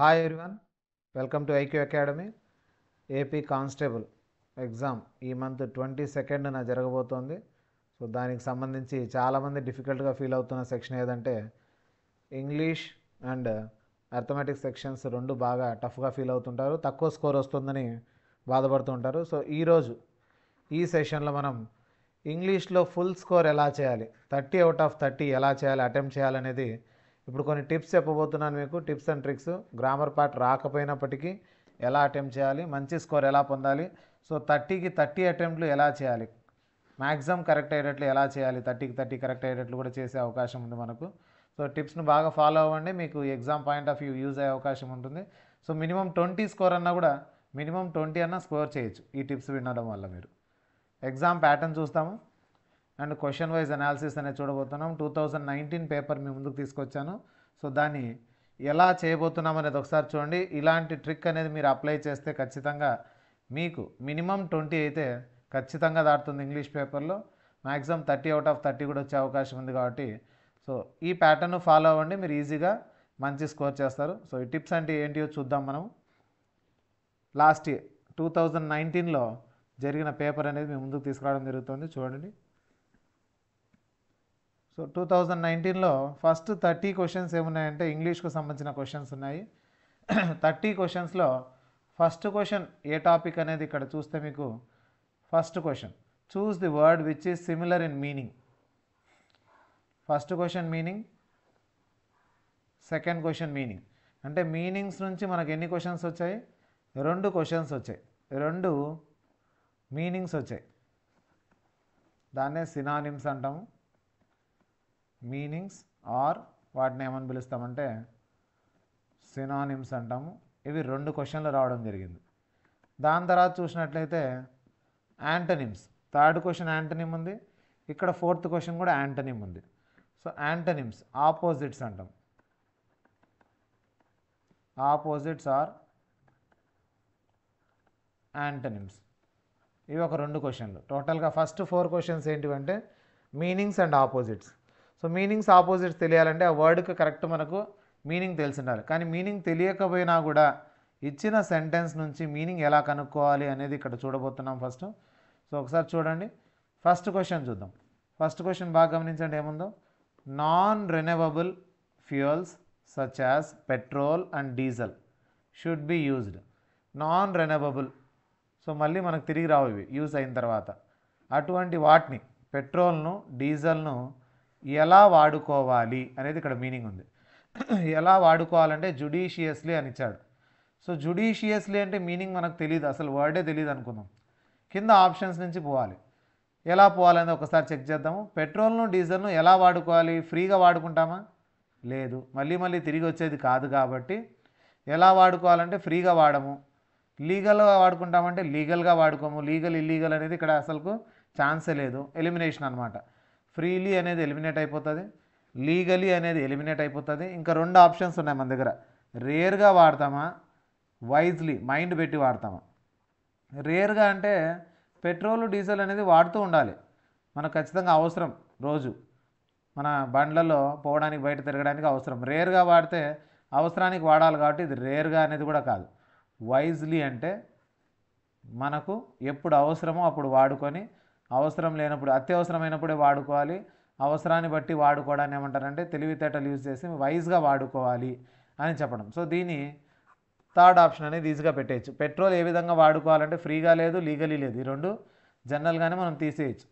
Hi everyone, welcome to IQ Academy. AP Constable exam ee month 22nd na jaragabotundi. So daniki sambandhinchi chaala mandi difficult ga feel avutuna section edante English and arithmetic sections rendu baga tough ga feel avutuntaru, takko score ostundani baadhapadutuntaru. So ee roju ee session lo manam English lo full score ela cheyali, 30 out of 30 ela cheyali, attempt cheyali anedi ఇప్పుడు కొన్ని tips చెప్పబోతున్నాను మీకు. Tips and tricks, grammar part రాకపోయినప్పటికీ ఎలా attempt చేయాలి, మంచి score ఎలా పొందాలి, సో 30కి 30 అటెంప్ట్లు ఎలా చేయాలి, మ్యాక్సిమం కరెక్ట్ అయ్యేటట్లు ఎలా చేయాలి, 30కి 30 కరెక్ట్ అయ్యేటట్లు కూడా చేసే అవకాశం ఉంది మనకు. సో టిప్స్ను బాగా ఫాలో అవ్వండి, మీకు exam point of view use అయ్యే అవకాశం ఉంటుంది. సో మినిమం 20 స్కోర్ అన్నా కూడా, మినిమం 20 అన్నా స్కోర్ చేయొచ్చు ఈ టిప్స్ వినడం వల్ల. మీరు ఎగ్జామ్ ప్యాటర్న్ చూస్తాము అండ్ క్వశ్చన్ వైజ్ అనాలిసిస్ అనేది చూడబోతున్నాం. 2019 పేపర్ మీ ముందుకు తీసుకొచ్చాను. సో దాన్ని ఎలా చేయబోతున్నాం అనేది ఒకసారి చూడండి. ఇలాంటి ట్రిక్ అనేది మీరు అప్లై చేస్తే ఖచ్చితంగా మీకు మినిమం 20 అయితే ఖచ్చితంగా దాటుతుంది ఇంగ్లీష్ పేపర్లో, మ్యాక్సిమం 30 out of 30 కూడా వచ్చే అవకాశం ఉంది. కాబట్టి సో ఈ ప్యాటర్న్ ఫాలో అవ్వండి, మీరు ఈజీగా మంచి స్కోర్ చేస్తారు. సో ఈ టిప్స్ అంటే ఏంటియో చూద్దాం మనం. లాస్ట్ ఇయర్ 2019లో జరిగిన పేపర్ అనేది మీ ముందుకు తీసుకురావడం జరుగుతుంది, చూడండి. సో 2019లో ఫస్ట్ 30 క్వశ్చన్స్ ఏమున్నాయంటే ఇంగ్లీష్కు సంబంధించిన క్వశ్చన్స్ ఉన్నాయి. 30 క్వశ్చన్స్లో ఫస్ట్ క్వశ్చన్ ఏ టాపిక్ అనేది ఇక్కడ చూస్తే మీకు first question choose the word which is similar in meaning. First question meaning, second question meaning. అంటే మీనింగ్స్ నుంచి మనకు ఎన్ని క్వశ్చన్స్ వచ్చాయి? 2 క్వశ్చన్స్ వచ్చాయి, 2 మీనింగ్స్ వచ్చాయి. దాన్నే సినానిమ్స్ అంటాము. మీనింగ్స్ ఆర్ వాటిని ఏమని పిలుస్తామంటే సినానిమ్స్ అంటాము. ఇవి 2 క్వశ్చన్లు రావడం జరిగింది. దాని తర్వాత చూసినట్లయితే యాంటనిమ్స్, థర్డ్ క్వశ్చన్ యాంటనిమ్ ఉంది, ఇక్కడ ఫోర్త్ క్వశ్చన్ కూడా యాంటనిమ్ ఉంది. సో యాంటనిమ్స్ ఆపోజిట్స్ అంటాం. Opposites or antonyms. ఇవి ఒక 2 క్వశ్చన్లు. టోటల్గా ఫస్ట్ 4 క్వశ్చన్స్ ఏంటివంటే meanings and opposites. So meanings opposites తెలియాలంటే ఆ వర్డ్కి కరెక్ట్ మనకు మీనింగ్ తెలిసి ఉండాలి. కానీ మీనింగ్ తెలియకపోయినా కూడా ఇచ్చిన సెంటెన్స్ నుంచి మీనింగ్ ఎలా కనుక్కోవాలి అనేది ఇక్కడ చూడబోతున్నాం ఫస్ట్. సో ఒకసారి చూడండి, ఫస్ట్ క్వశ్చన్ చూద్దాం. ఫస్ట్ క్వశ్చన్ బాగా గమనించండి, ఏముందో non renewable fuels such as petrol and diesel should be used. Non renewable, so మళ్ళీ మనకు తిరిగి రావు ఇవి యూజ్ అయిన తర్వాత. అటువంటి వాటిని, పెట్రోల్ను డీజిల్ను ఎలా వాడుకోవాలి అనేది ఇక్కడ మీనింగ్ ఉంది. ఎలా వాడుకోవాలంటే జుడిషియస్లీ అని ఇచ్చాడు. సో జుడిషియస్లీ అంటే మీనింగ్ మనకు తెలియదు, అసలు వర్డే తెలియదు అనుకుందాం. కింద ఆప్షన్స్ నుంచి పోవాలి. ఎలా పోవాలనేది ఒకసారి చెక్ చేద్దాము. పెట్రోల్ను డీజిల్ను ఎలా వాడుకోవాలి? ఫ్రీగా వాడుకుంటామా? లేదు, మళ్ళీ మళ్ళీ తిరిగి వచ్చేది కాదు. కాబట్టి ఎలా వాడుకోవాలంటే ఫ్రీగా వాడము, లీగల్గా వాడుకుంటామంటే లీగల్గా వాడుకోము. లీగల్ ఇల్లీగల్ అనేది ఇక్కడ అసలుకు ఛాన్సే లేదు, ఎలిమినేషన్ అనమాట. ఫ్రీలీ అనేది ఎలిమినేట్ అయిపోతుంది, లీగలీ అనేది ఎలిమినేట్ అయిపోతుంది. ఇంకా 2 ఆప్షన్స్ ఉన్నాయి మన దగ్గర. రేర్గా వాడతామా, వైజ్లీ మైండ్ పెట్టి వాడతామా. రేర్గా అంటే పెట్రోల్ డీజిల్ అనేది వాడుతూ ఉండాలి, మనకు ఖచ్చితంగా అవసరం, రోజు మన బండ్లలో పోవడానికి బయట తిరగడానికి అవసరం. రేర్గా వాడితే అవసరానికి వాడాలి, కాబట్టి ఇది రేర్గా అనేది కూడా కాదు. వైజ్లీ అంటే మనకు ఎప్పుడు అవసరమో అప్పుడు వాడుకొని, అవసరం లేనప్పుడు అత్యవసరమైనప్పుడే వాడుకోవాలి. అవసరాన్ని బట్టి వాడుకోవడాన్ని ఏమంటారంటే తెలివితేటలు యూజ్ చేసి వైజ్గా వాడుకోవాలి అని చెప్పడం. సో దీని థర్డ్ ఆప్షన్ అనేది ఈజీగా పెట్టేయచ్చు. పెట్రోల్ ఏ విధంగా వాడుకోవాలంటే ఫ్రీగా లేదు, లీగలీ లేదు, ఈ 2 జనరల్గానే మనం తీసేయచ్చు.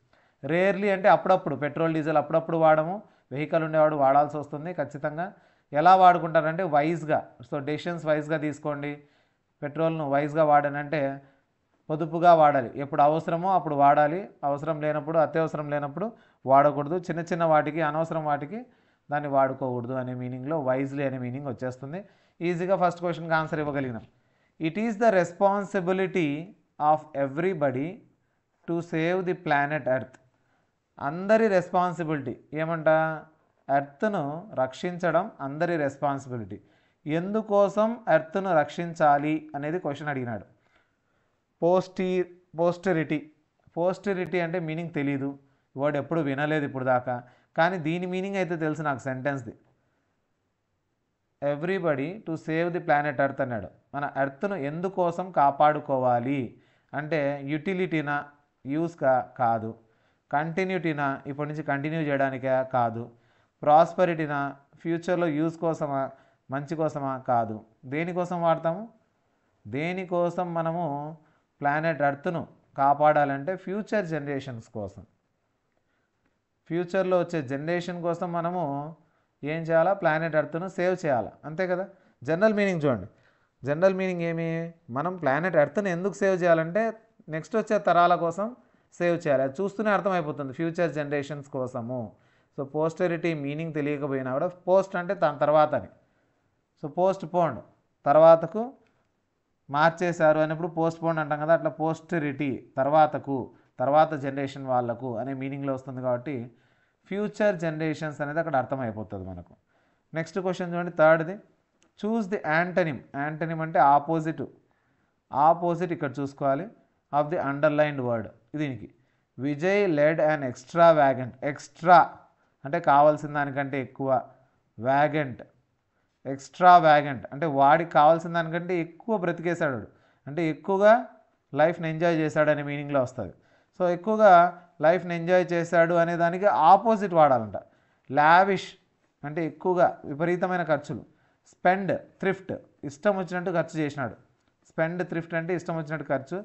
రేర్లీ అంటే అప్పుడప్పుడు, పెట్రోల్ డీజిల్ అప్పుడప్పుడు వాడము, వెహికల్ ఉండేవాడు వాడాల్సి వస్తుంది ఖచ్చితంగా. ఎలా వాడుకుంటారంటే వైజ్గా. సో డెసిషన్స్ వైజ్గా తీసుకోండి. పెట్రోల్ను వైజ్గా వాడనంటే పొదుపుగా వాడాలి, ఎప్పుడు అవసరమో అప్పుడు వాడాలి, అవసరం లేనప్పుడు అత్యవసరం లేనప్పుడు వాడకూడదు, చిన్న చిన్న వాటికి అనవసరం వాటికి దాన్ని వాడుకోకూడదు అనే మీనింగ్లో వైజ్లీ అనే మీనింగ్ వచ్చేస్తుంది. ఈజీగా ఫస్ట్ క్వశ్చన్కి ఆన్సర్ ఇవ్వగలిగినాం. It is the responsibility of everybody to save the planet earth. అందరి రెస్పాన్సిబిలిటీ ఏమంట, ఎర్త్ను రక్షించడం అందరి రెస్పాన్సిబిలిటీ. ఎందుకోసం ఎర్త్ను రక్షించాలి అనేది క్వశ్చన్ అడిగినాడు. పోస్టెరిటీ అంటే మీనింగ్ తెలీదు, వర్డ్ ఎప్పుడు వినలేదు ఇప్పుడు దాకా, కానీ దీని మీనింగ్ అయితే తెలుసు నాకు, సెంటెన్స్ది. everybody to save the planet Earth అన్నాడు. మన ఎర్త్ను ఎందుకోసం కాపాడుకోవాలి అంటే యూటిలిటీనా, యూస్గా కాదు, కంటిన్యూటీనా, ఇప్పటి నుంచి కంటిన్యూ చేయడానికే కాదు, ప్రాస్పరిటీనా, ఫ్యూచర్లో యూస్ కోసమా, మంచి కోసమా కాదు, దేనికోసం వాడతాము, దేనికోసం మనము ప్లానెట్ ఎర్త్ను కాపాడాలంటే ఫ్యూచర్ జనరేషన్స్ కోసం, ఫ్యూచర్లో వచ్చే జనరేషన్ కోసం మనము ఏం చేయాలా, ప్లానెట్ ఎర్త్ను సేవ్ చేయాలి అంతే కదా. జనరల్ మీనింగ్ చూడండి, జనరల్ మీనింగ్ ఏమి, మనం ప్లానెట్ ఎర్త్ను ఎందుకు సేవ్ చేయాలంటే నెక్స్ట్ వచ్చే తరాల కోసం సేవ్ చేయాలి, అది చూస్తూనే అర్థమైపోతుంది ఫ్యూచర్ జనరేషన్స్ కోసము. సో పోస్టెరిటీ మీనింగ్ తెలియకపోయినా కూడా పోస్ట్ అంటే తన తర్వాత అని, సో పోస్ట్ పోండ్ తర్వాతకు మార్చేశారు అనేప్పుడు పోస్ట్ పోండ్ అంటాం కదా, అట్లా పోస్టెరిటీ తర్వాతకు, తర్వాత జనరేషన్ వాళ్ళకు అనే మీనింగ్లో వస్తుంది కాబట్టి ఫ్యూచర్ జనరేషన్స్ అనేది అక్కడ అర్థమైపోతుంది మనకు. నెక్స్ట్ క్వశ్చన్ చూడండి, థర్డ్ది, చూస్ ది యాంటనిమ్. యాంటనిమ్ అంటే ఆపోజిట్, ఆపోజిట్ ఇక్కడ చూసుకోవాలి ఆఫ్ ది అండర్లైన్డ్ వర్డ్. దీనికి Vijay lead and extravagant, extra అంటే కావాల్సిన దానికంటే ఎక్కువ, వ్యాగెంట్ ఎక్స్ట్రా వ్యాగెంట్ అంటే వాడికి కావాల్సిన దానికంటే ఎక్కువ బ్రతికేశాడు, అంటే ఎక్కువగా లైఫ్ని ఎంజాయ్ చేశాడు అనే మీనింగ్లో వస్తుంది. సో ఎక్కువగా లైఫ్ని ఎంజాయ్ చేశాడు అనే దానికి ఆపోజిట్ వాడాలంట. లావిష్ అంటే ఎక్కువగా విపరీతమైన ఖర్చులు, స్పెండ్ థ్రిఫ్ట్ ఇష్టం వచ్చినట్టు ఖర్చు చేసినాడు, స్పెండ్ థ్రిఫ్ట్ అంటే ఇష్టం వచ్చినట్టు ఖర్చు,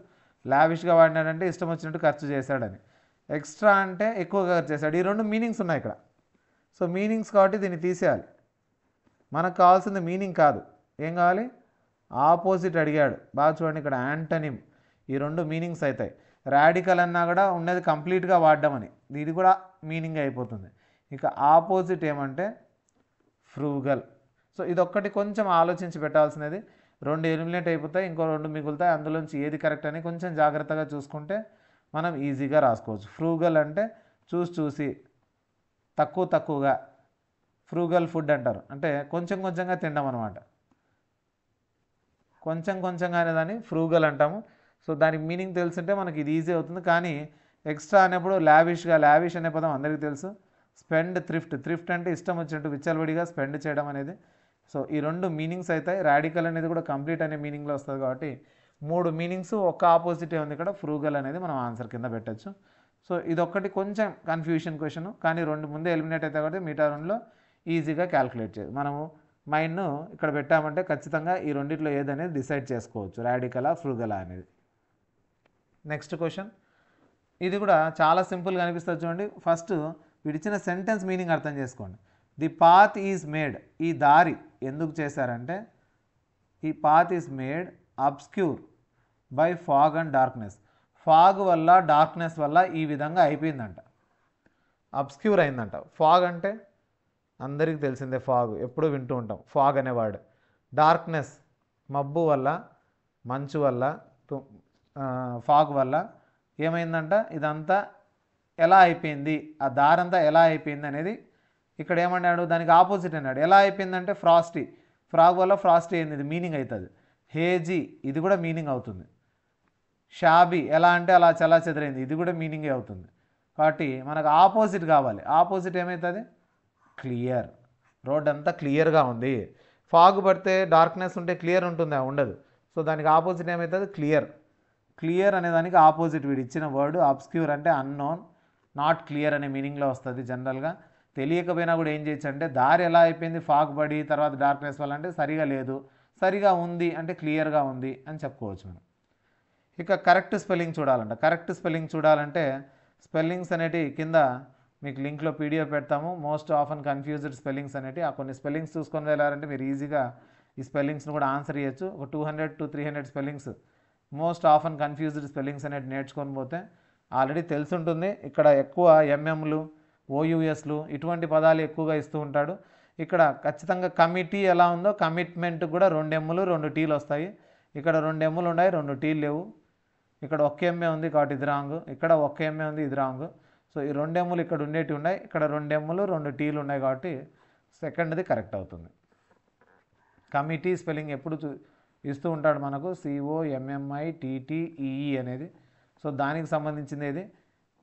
లావిష్గా వాడినాడంటే ఇష్టం వచ్చినట్టు ఖర్చు చేశాడని, ఎక్స్ట్రా అంటే ఎక్కువగా ఖర్చు చేశాడు. ఈ రెండు మీనింగ్స్ ఉన్నాయి ఇక్కడ, సో మీనింగ్స్ కాబట్టి దీన్ని తీసేయాలి, మనకు కావాల్సింది మీనింగ్ కాదు, ఏం కావాలి, ఆపోజిట్ అడిగాడు. బాగా చూడండి ఇక్కడ యాంటనిమ్, ఈ రెండు మీనింగ్స్ అవుతాయి. రాడికల్ అన్నా కూడా ఉన్నది కంప్లీట్గా వాడడం అని, ఇది కూడా మీనింగ్ అయిపోతుంది. ఇక ఆపోజిట్ ఏమంటే ఫ్రూగల్. సో ఇదొక్కటి కొంచెం ఆలోచించి పెట్టాల్సినది, రెండు ఎలిమినేట్ అయిపోతాయి, ఇంకో రెండు మిగులుతాయి, అందులోంచి ఏది కరెక్ట్ అని కొంచెం జాగ్రత్తగా చూసుకుంటే మనం ఈజీగా రాసుకోవచ్చు. ఫ్రూగల్ అంటే చూసి తక్కువగా ఫ్రూగల్ ఫుడ్ అంటారు, అంటే కొంచెంగా తినడం అనమాట, కొంచెంగానే దాన్ని ఫ్రూగల్ అంటాము. సో దానికి మీనింగ్ తెలుసుంటే మనకి ఇది ఈజీ అవుతుంది. కానీ ఎక్స్ట్రా అనేప్పుడు లావిష్ అనే పదం అందరికీ తెలుసు, స్పెండ్ థ్రిఫ్ట్ అంటే ఇష్టం వచ్చినట్టు విచ్చలవిడిగా స్పెండ్ చేయడం అనేది. సో ఈ రెండు మీనింగ్స్ అవుతాయి, రాడికల్ అనేది కూడా కంప్లీట్ అనే మీనింగ్లో వస్తుంది కాబట్టి మూడు మీనింగ్స్ ఒక్క ఆపోజిట్ ఉంది ఇక్కడ, ఫ్రూగల్ అనేది మనం ఆన్సర్ కింద పెట్టచ్చు. సో ఇదొక్కటి కొంచెం కన్ఫ్యూషన్ క్వశ్చన్, కానీ రెండు ముందే ఎలిమినేట్ అవుతాయి కాబట్టి మిగతా రెండులో ఈజీగా క్యాల్కులేట్ చేయదు. మనము మైండ్ను ఇక్కడ పెట్టామంటే ఖచ్చితంగా ఈ రెండిట్లో ఏదనేది డిసైడ్ చేసుకోవచ్చు, రాడికలా ఫ్రూగలా అనేది. నెక్స్ట్ క్వశ్చన్, ఇది కూడా చాలా సింపుల్గా అనిపిస్తుంది చూడండి. ఫస్ట్ విడిచిన సెంటెన్స్ మీనింగ్ అర్థం చేసుకోండి. ది పాత్ ఈజ్ మేడ్, ఈ దారి ఎందుకు చేశారంటే, ఈ path is made obscure by fog and darkness, fog వల్ల డార్క్నెస్ వల్ల ఈ విధంగా అయిపోయిందంట, అబ్స్క్యూర్ అయిందంట. ఫాగ్ అంటే అందరికీ తెలిసిందే, ఫాగ్ ఎప్పుడూ వింటూ ఉంటాం ఫాగ్ అనేవాడు. డార్క్నెస్ మబ్బు వల్ల, మంచు వల్ల, ఫాగ్ వల్ల ఏమైందంట, ఇదంతా ఎలా అయిపోయింది, ఆ దారంతా ఎలా అయిపోయింది అనేది ఇక్కడ ఏమన్నాడు, దానికి ఆపోజిట్ అన్నాడు. ఎలా అయిపోయిందంటే ఫ్రాస్టీ, ఫ్రాగ్ వల్ల ఫ్రాస్టీ అయింది, ఇది మీనింగ్ అవుతుంది. హేజీ ఇది కూడా మీనింగ్ అవుతుంది. షాబీ ఎలా అంటే అలా చలా చెదరైంది, ఇది కూడా మీనింగే అవుతుంది. కాబట్టి మనకు ఆపోజిట్ కావాలి, ఆపోజిట్ ఏమవుతుంది, క్లియర్. రోడ్ అంతా క్లియర్గా ఉంది, ఫాగ్ పడితే డార్క్నెస్ ఉంటే క్లియర్ ఉంటుందా, ఉండదు. సో దానికి ఆపోజిట్ ఏమవుతుంది, క్లియర్. క్లియర్ అనే దానికి ఆపోజిట్ వీడు ఇచ్చిన వర్డ్ అబ్స్క్యూర్ అంటే అన్నోన్, నాట్ క్లియర్ అనే మీనింగ్లో వస్తుంది. జనరల్గా తెలియకపోయినా కూడా ఏం చేయొచ్చు అంటే, దారి ఎలా అయిపోయింది ఫాగ్ పడి తర్వాత డార్క్నెస్ వల్ల అంటే సరిగా లేదు, సరిగా ఉంది అంటే క్లియర్గా ఉంది అని చెప్పుకోవచ్చు మనం. ఇక కరెక్ట్ స్పెల్లింగ్ చూడాలంట. కరెక్ట్ స్పెల్లింగ్ చూడాలంటే స్పెల్లింగ్స్ అనేటివి కింద మీకు లింక్లో పీడిఎఫ్ పెడతాము, మోస్ట్ ఆఫన్ కన్ఫ్యూజ్డ్ స్పెల్లింగ్స్ అనేవి. ఆ కొన్ని స్పెల్లింగ్స్ చూసుకొని వెళ్ళారంటే మీరు ఈజీగా ఈ స్పెల్లింగ్స్ను కూడా ఆన్సర్ చేయొచ్చు. ఒక 200 to 300 spellings, most often confused spellings అనేవి నేర్చుకొని పోతే ఆల్రెడీ తెలుసుంటుంది. ఇక్కడ ఎక్కువ ఎంఎంలు, ఓయుఎస్లు ఇటువంటి పదాలు ఎక్కువగా ఇస్తూ ఉంటాడు. ఇక్కడ ఖచ్చితంగా కమిటీ ఎలా ఉందో కమిట్మెంట్ కూడా 2 Mలు 2 Tలు వస్తాయి. ఇక్కడ 2 Mలు ఉన్నాయి, 2 Tలు లేవు. ఇక్కడ 1 MA ఉంది కాబట్టి ఇది రాంగ్, ఇక్కడ 1 MA ఉంది ఇది రాంగ్. సో ఈ 2 Mలు ఇక్కడ ఉండేటివి ఉన్నాయి, ఇక్కడ 2 Mలు 2 Tలు ఉన్నాయి కాబట్టి సెకండ్ది కరెక్ట్ అవుతుంది. కమిటీ స్పెల్లింగ్ ఎప్పుడు ఇస్తూ ఉంటాడు మనకు, COMMITTEE అనేది. సో దానికి సంబంధించింది ఇది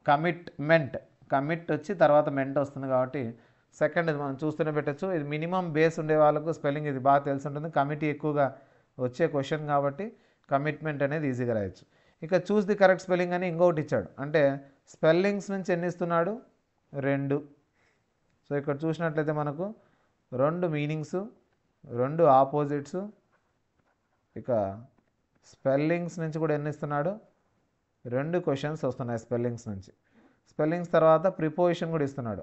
కమిట్మెంట్, కమిట్ వచ్చి తర్వాత మెంట్ వస్తుంది కాబట్టి సెకండ్ ఇది మనం చూస్తూనే పెట్టచ్చు. ఇది మినిమం బేస్ ఉండే వాళ్ళకు స్పెల్లింగ్ ఇది బాగా తెలిసి ఉంటుంది. కమిటీ ఎక్కువగా వచ్చే క్వశ్చన్ కాబట్టి కమిట్మెంట్ అనేది ఈజీగా రాయొచ్చు. ఇక చూస్ ది కరెక్ట్ స్పెల్లింగ్ అని ఇంకొకటి ఇచ్చాడు. అంటే స్పెల్లింగ్స్ నుంచి ఎన్ని ఇస్తున్నాడు? 2. సో ఇక్కడ చూసినట్లయితే మనకు 2 మీనింగ్స్, 2 ఆపోజిట్స్. ఇక స్పెల్లింగ్స్ నుంచి కూడా ఎన్ని ఇస్తున్నాడు? 2 క్వశ్చన్స్ వస్తున్నాయి స్పెల్లింగ్స్ నుంచి. స్పెల్లింగ్స్ తర్వాత ప్రిపోజిషన్ కూడా ఇస్తున్నాడు.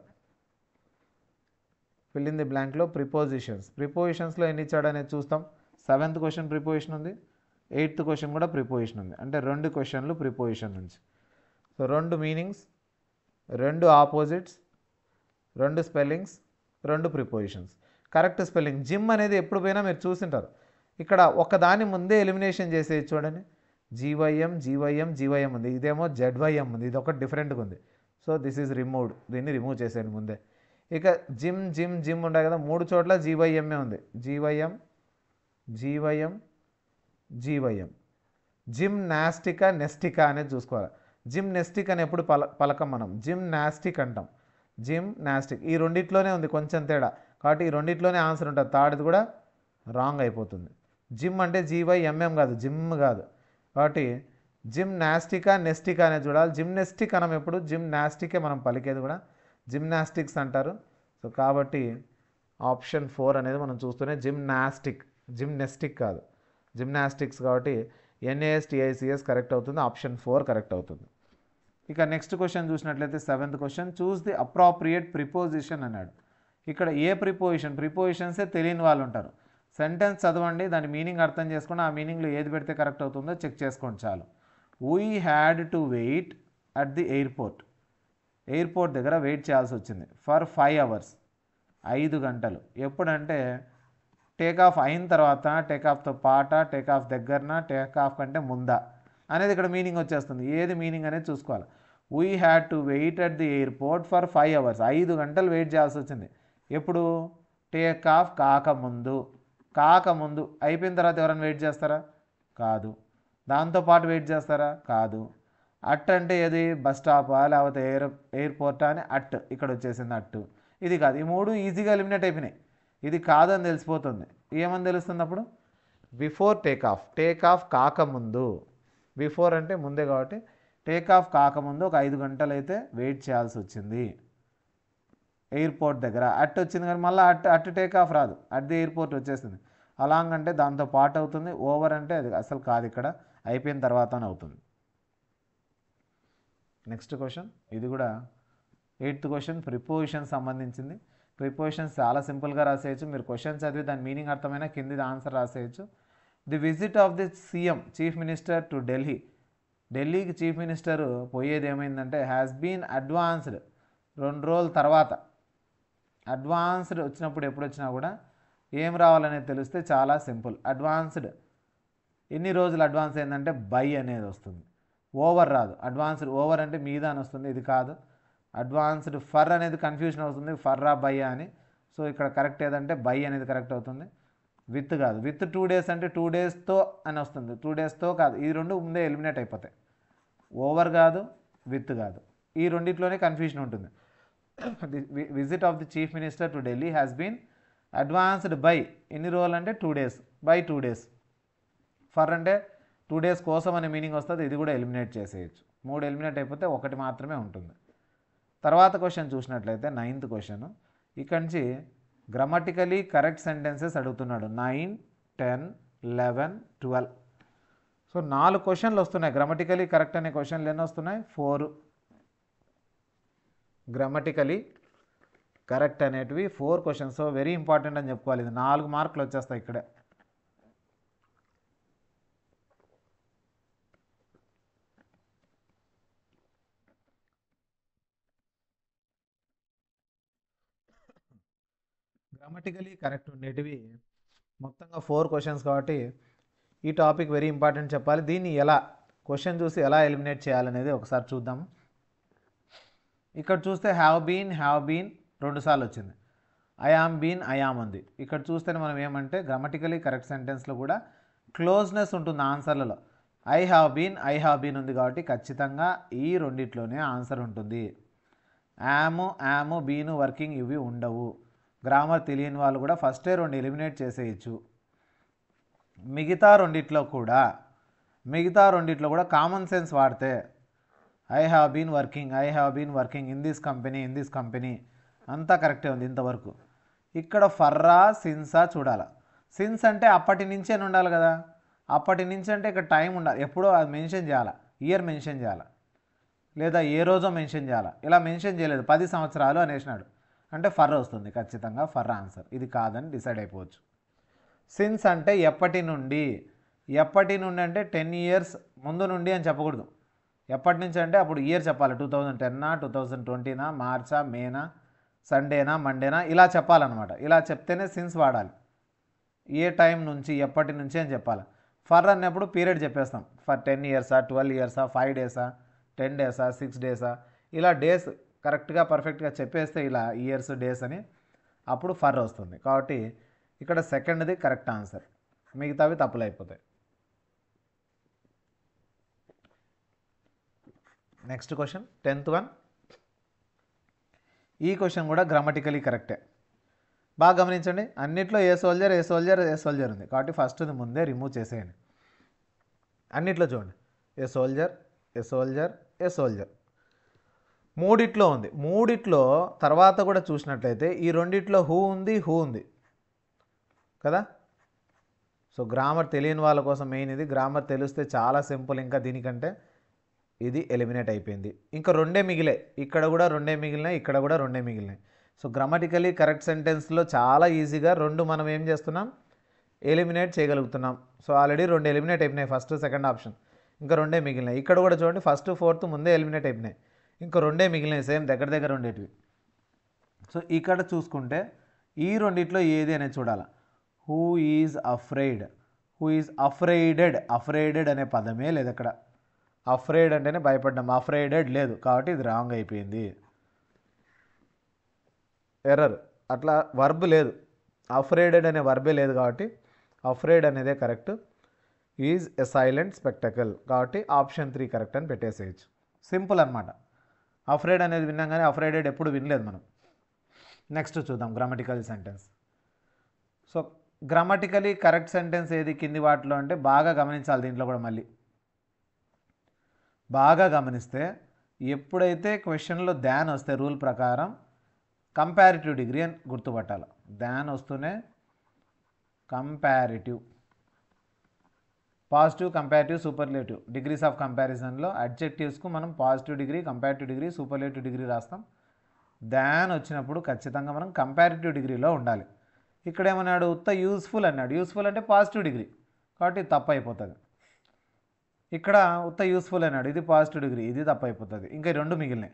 ఫిల్ ఇన్ ది బ్లాంక్లో ప్రిపోజిషన్స్, ప్రిపోజిషన్స్లో ఎన్ని ఇచ్చాడు అనేది చూస్తాం. 7th క్వశ్చన్ ప్రిపోజిషన్ ఉంది, 8th క్వశ్చన్ కూడా ప్రిపోజిషన్ ఉంది. అంటే 2 క్వశ్చన్లు ప్రిపోజిషన్ నుంచి. So 2 meanings, 2 opposites, 2 spellings, 2 prepositions. Correct spelling gym అనేది ఎప్పుడు పోయినా మీరు చూసింటారు. ఇక్కడ ఒకదాని ముందే ఎలిమినేషన్ చేసే చూడండి. జీవైఎం జీవైఎం జీవైఎం ఉంది, ఇదేమో జెడ్వైఎం ఉంది, ఇది ఒకటి డిఫరెంట్గా ఉంది. సో దిస్ ఈజ్ రిమూవ్డ్, దీన్ని రిమూవ్ చేసేయండి ముందే. ఇక జిమ్ జిమ్ జిమ్ ఉన్నాయి కదా, 3 చోట్ల జీవైఎంఏ ఉంది. జీవైఎం జీవైఎం జీవైఎం. జిమ్ నాస్టికా నెస్టికా అనేది చూసుకోవాలి. జిమ్ నెస్టిక్ అని ఎప్పుడు పలకం మనం, జిమ్ నాస్టిక్ అంటాం. జిమ్ నాస్టిక్ ఈ రెండిట్లోనే ఉంది కొంచెం తేడా, కాబట్టి ఈ రెండిట్లోనే ఆన్సర్ ఉంటుంది. థర్డ్ది కూడా రాంగ్ అయిపోతుంది. జిమ్ అంటే జీవైఎంఎం కాదు, జిమ్ కాదు. కాబట్టి జిమ్ నాస్టికా నెస్టికా అనేది చూడాలి. జిమ్నాస్టిక్ మనం ఎప్పుడు జిమ్నాస్టికే మనం పలికేది కూడా, జిమ్నాస్టిక్స్ అంటారు. సో కాబట్టి ఆప్షన్ 4 అనేది మనం చూస్తూనే జిమ్నాస్టిక్, జిమ్నాస్టిక్ కాదు జిమ్నాస్టిక్స్. కాబట్టి NASTICS కరెక్ట్ అవుతుంది, ఆప్షన్ 4 కరెక్ట్ అవుతుంది. ఇక నెక్స్ట్ క్వశ్చన్ చూసినట్లయితే 7th క్వశ్చన్, చూస్ ది అప్రాప్రియేట్ ప్రిపోజిషన్ అన్నాడు. ఇక్కడ ఏ ప్రిపోజిషన్, ప్రిపోజిషన్సే తెలియని వాళ్ళు ఉంటారు. సెంటెన్స్ చదవండి, దాని మీనింగ్ అర్థం చేసుకుని ఆ మీనింగ్లో ఏది పెడితే కరెక్ట్ అవుతుందో చెక్ చేసుకోండి చాలు. We had to wait at the airport, airport దగ్గర వెయిట్ చేయాల్సి వచ్చింది ఫర్ 5 hours, 5 గంటలు. ఎప్పుడంటే టేక్ ఆఫ్ అయిన తర్వాత, టేక్ ఆఫ్తో పాట, టేక్ ఆఫ్ దగ్గరన, టేక్ ఆఫ్ కంటే ముందా అనేది ఇక్కడ మీనింగ్ వచ్చేస్తుంది. ఏది మీనింగ్ అనేది చూసుకోవాలి. We had to wait at the airport for 5 hours, 5 గంటలు వెయిట్ చేయాల్సి వచ్చింది. ఎప్పుడు? టేక్ ఆఫ్ కాకముందు. కాకముందు అయిపోయిన తర్వాత ఎవరైనా వెయిట్ చేస్తారా? కాదు. దాంతోపాటు వెయిట్ చేస్తారా? కాదు. అట్ అంటే ఏది, బస్ స్టాపా లేకపోతే ఎయిర్పోర్టా అని అట్, ఇక్కడ వచ్చేసింది అట్టు. ఇది కాదు. ఈ 3 ఈజీగా ఎలిమినేట్ అయిపోయినాయి. ఇది కాదని తెలిసిపోతుంది. ఏమని తెలుస్తుంది అప్పుడు? Before take off, take off కాకముందు. బిఫోర్ అంటే ముందే, కాబట్టి టేక్ ఆఫ్ కాకముందు 5 గంటలు అయితే వెయిట్ చేయాల్సి వచ్చింది ఎయిర్పోర్ట్ దగ్గర. అట్ వచ్చింది కానీ మళ్ళీ అట్ టేక్ ఆఫ్ రాదు, అట్ ది ఎయిర్పోర్ట్ వచ్చేసింది. అలాంగ్ అంటే దాంతో పాటు అవుతుంది, ఓవర్ అంటే అది అసలు కాదు, ఇక్కడ అయిపోయిన తర్వాతనే అవుతుంది. నెక్స్ట్ క్వశ్చన్, ఇది కూడా 8th క్వశ్చన్, ప్రిపోజిషన్ సంబంధించింది. ప్రిపోజిషన్స్ చాలా సింపుల్గా రాసేయచ్చు. మీరు క్వశ్చన్ చదివి దాని మీనింగ్ అర్థమైనా కింది ఆన్సర్ రాసేయచ్చు. The visit of the CM, chief minister, to Delhi, ఢిల్లీకి చీఫ్ మినిస్టర్ పోయేది ఏమైందంటే హ్యాస్ బీన్ అడ్వాన్స్డ్, 2 రోజుల తర్వాత. అడ్వాన్స్డ్ వచ్చినప్పుడు ఎప్పుడు వచ్చినా కూడా ఏం రావాలనేది తెలిస్తే చాలా సింపుల్. అడ్వాన్స్డ్ ఎన్ని రోజులు అడ్వాన్స్ అయిందంటే బై అనేది వస్తుంది. ఓవర్ రాదు. అడ్వాన్స్డ్ ఓవర్ అంటే మీద అని వస్తుంది, ఇది కాదు. అడ్వాన్స్డ్ ఫర్ అనేది కన్ఫ్యూజన్ అవుతుంది, ఫర్రా బయ్యా అని. సో ఇక్కడ కరెక్ట్ ఏదంటే బై అనేది కరెక్ట్ అవుతుంది. విత్ కాదు, విత్ 2 days అంటే 2 daysతో అని వస్తుంది. 2 daysతో కాదు, ఈ 2 ముందే ఎలిమినేట్ అయిపోతాయి. ఓవర్ కాదు, విత్ కాదు, ఈ 2లోనే కన్ఫ్యూజన్ ఉంటుంది. The visit of the chief minister to Delhi has been advanced by ఎన్ని రోజులు అంటే 2 days, బై 2 days. ఫర్ అంటే 2 days కోసం అనే మీనింగ్ వస్తుంది, ఇది కూడా ఎలిమినేట్ చేసేయచ్చు. 3 ఎలిమినేట్ అయిపోతే ఒకటి మాత్రమే ఉంటుంది. తర్వాత క్వశ్చన్ చూసినట్లయితే 9th క్వశ్చన్, ఇక్కడి నుంచి గ్రామటికలీ కరెక్ట్ సెంటెన్సెస్ అడుగుతున్నాడు. 9, 10, 11, 12. సో 4 క్వశ్చన్లు వస్తున్నాయి. గ్రామటికలీ కరెక్ట్ అనే క్వశ్చన్లు ఎన్ని వస్తున్నాయి? 4. గ్రామటికలీ కరెక్ట్ అనేటివి 4 క్వశ్చన్స్. సో వెరీ ఇంపార్టెంట్ అని చెప్పుకోవాలి. ఇది 4 మార్కులు వచ్చేస్తాయి ఇక్కడే. గ్రామటికలీ కరెక్ట్ ఉండేటివి మొత్తంగా 4 క్వశ్చన్స్, కాబట్టి ఈ టాపిక్ వెరీ ఇంపార్టెంట్ చెప్పాలి. దీన్ని ఎలా క్వశ్చన్ చూసి ఎలా ఎలిమినేట్ చేయాలనేది ఒకసారి చూద్దాం. ఇక్కడ చూస్తే హ్యావ్ బీన్ 2 సార్లు వచ్చింది, ఐఆమ్ బీన్ ఐఆమ్ ఉంది. ఇక్కడ చూస్తేనే మనం ఏమంటే గ్రామటికలీ కరెక్ట్ సెంటెన్స్లో కూడా క్లోజ్నెస్ ఉంటుంది ఆన్సర్లలో. ఐ హ్యావ్ బీన్ ఉంది కాబట్టి ఖచ్చితంగా ఈ 2లోనే ఆన్సర్ ఉంటుంది. ఆము ఆము బీను వర్కింగ్ ఇవి ఉండవు. గ్రామర్ తెలియని వాళ్ళు కూడా ఫస్టే రెండు ఎలిమినేట్ చేసేయచ్చు. మిగతా రెండిట్లో కూడా కామన్ సెన్స్ వాడితే I have been working in this company అంతా కరెక్టే ఉంది ఇంతవరకు. ఇక్కడ ఫర్రా సిన్సా చూడాలి. సిన్స్ అంటే అప్పటి నుంచే ఉండాలి కదా, అప్పటి నుంచి అంటే ఇక్కడ టైం ఉండాలి, ఎప్పుడో అది మెన్షన్ చేయాలి, ఇయర్ మెన్షన్ చేయాలి, లేదా ఏ రోజో మెన్షన్ చేయాలి. ఇలా మెన్షన్ చేయలేదు, 10 సంవత్సరాలు అనేసినాడు అంటే ఫర్ వస్తుంది ఖచ్చితంగా. ఫర్ ఆన్సర్ ఇది కాదని డిసైడ్ అయిపోవచ్చు. సిన్స్ అంటే ఎప్పటి నుండి అంటే 10 years ముందు నుండి అని చెప్పకూడదు. ఎప్పటి నుంచి అంటే అప్పుడు ఇయర్ చెప్పాలి. 2010 2020 మార్చా, మేనా, సండేనా, మండేనా, ఇలా చెప్పాలన్నమాట. ఇలా చెప్తేనే సిన్స్ వాడాలి. ఏ టైం నుంచి, ఎప్పటి నుంచి అని చెప్పాలి. ఫర్ అన్నప్పుడు పీరియడ్ చెప్పేస్తాం. ఫర్ 10 yearsా, 12 yearsా, 5 daysా, 10 daysా, 6 daysా, ఇలా డేస్ కరెక్ట్గా పర్ఫెక్ట్గా చెప్పేస్తే ఇలా ఇయర్స్ డేస్ అని అప్పుడు ఫర్ వస్తుంది. కాబట్టి ఇక్కడ సెకండ్ది కరెక్ట్ ఆన్సర్, మిగతావి తప్పులైపోతాయి. Next question 10th one. ఈ క్వశ్చన్ కూడా గ్రామటికలీ కరెక్టే. బాగా గమనించండి, అన్నిట్లో ఏ సోల్జర్ ఉంది. కాబట్టి ఫస్ట్ది ముందే రిమూవ్ చేసేయండి. అన్నిట్లో చూడండి, ఏ సోల్జర్. మూడిట్లో ఉంది. మూడిట్లో తర్వాత కూడా చూసినట్లయితే ఈ రెండిట్లో హూ ఉంది కదా. సో గ్రామర్ తెలియని వాళ్ళ కోసం మెయిన్ ఇది. గ్రామర్ తెలిస్తే చాలా సింపుల్. ఇంకా దీనికంటే ఇది ఎలిమినేట్ అయిపోయింది. ఇంకా రెండే మిగిలాయి ఇక్కడ కూడా రెండే మిగిలినాయి. సో గ్రామటికలీ కరెక్ట్ సెంటెన్స్లో చాలా ఈజీగా రెండు మనం ఏం చేస్తున్నాం, ఎలిమినేట్ చేయగలుగుతున్నాం. సో ఆల్రెడీ రెండు ఎలిమినేట్ అయిపోయినాయి, ఫస్ట్ సెకండ్ ఆప్షన్. ఇంకా రెండే మిగిలినాయి. ఇక్కడ కూడా చూడండి, ఫస్ట్ ఫోర్త్ ముందే ఎలిమినేట్ అయిపోయినాయి, ఇంకా రెండే మిగిలినాయి సేమ్ దగ్గర ఉండేటివి. సో ఇక్కడ చూసుకుంటే ఈ రెండిట్లో ఏది అనేది చూడాలి. హూ ఈజ్ అఫ్రైడెడ్ అనే పదమే లేదు అక్కడ. అఫ్రైడ్ అంటేనే భయపడ్డాం, అఫ్రైడెడ్ లేదు. కాబట్టి ఇది రాంగ్ అయిపోయింది, ఎర్రర్. అట్లా వర్బ్ లేదు, అఫ్రైడెడ్ అనే వర్బే లేదు. కాబట్టి అఫ్రైడ్ అనేదే correct. Is a silent spectacle. కాబట్టి ఆప్షన్ 3 కరెక్ట్ అని పెట్టేసేయచ్చు. సింపుల్ అనమాట. అఫ్రైడ్ అనేది విన్నాం కానీ అఫ్రైడెడ్ ఎప్పుడు వినలేదు మనం. నెక్స్ట్ చూద్దాం grammatical sentence. So grammatically correct sentence ఏది కింది వాటిలో అంటే బాగా గమనించాలి. దీంట్లో కూడా మళ్ళీ బాగా గమనిస్తే ఎప్పుడైతే క్వశ్చన్లో ధ్యాన్ వస్తే రూల్ ప్రకారం కంపారిటివ్ డిగ్రీ అని గుర్తుపట్టాలి. ధ్యాన్ వస్తూనే comparative, positive, comparative, superlative, degrees of కంపారిజన్లో అడ్జెక్టివ్స్కు మనం positive degree, comparative degree, superlative degree రాస్తాం. ధ్యాన్ వచ్చినప్పుడు ఖచ్చితంగా మనం కంపారిటివ్ డిగ్రీలో ఉండాలి. ఇక్కడ ఏమన్నాడు, ఉత్త యూస్ఫుల్ అన్నాడు. యూస్ఫుల్ అంటే పాజిటివ్ డిగ్రీ, కాబట్టి తప్పు అయిపోతుంది. ఇక్కడ ఉత్త యూస్ఫుల్ అన్నాడు, ఇది పాజిటివ్ డిగ్రీ, ఇది తప్పు అయిపోతుంది. ఇంకా రెండు మిగిలినాయి.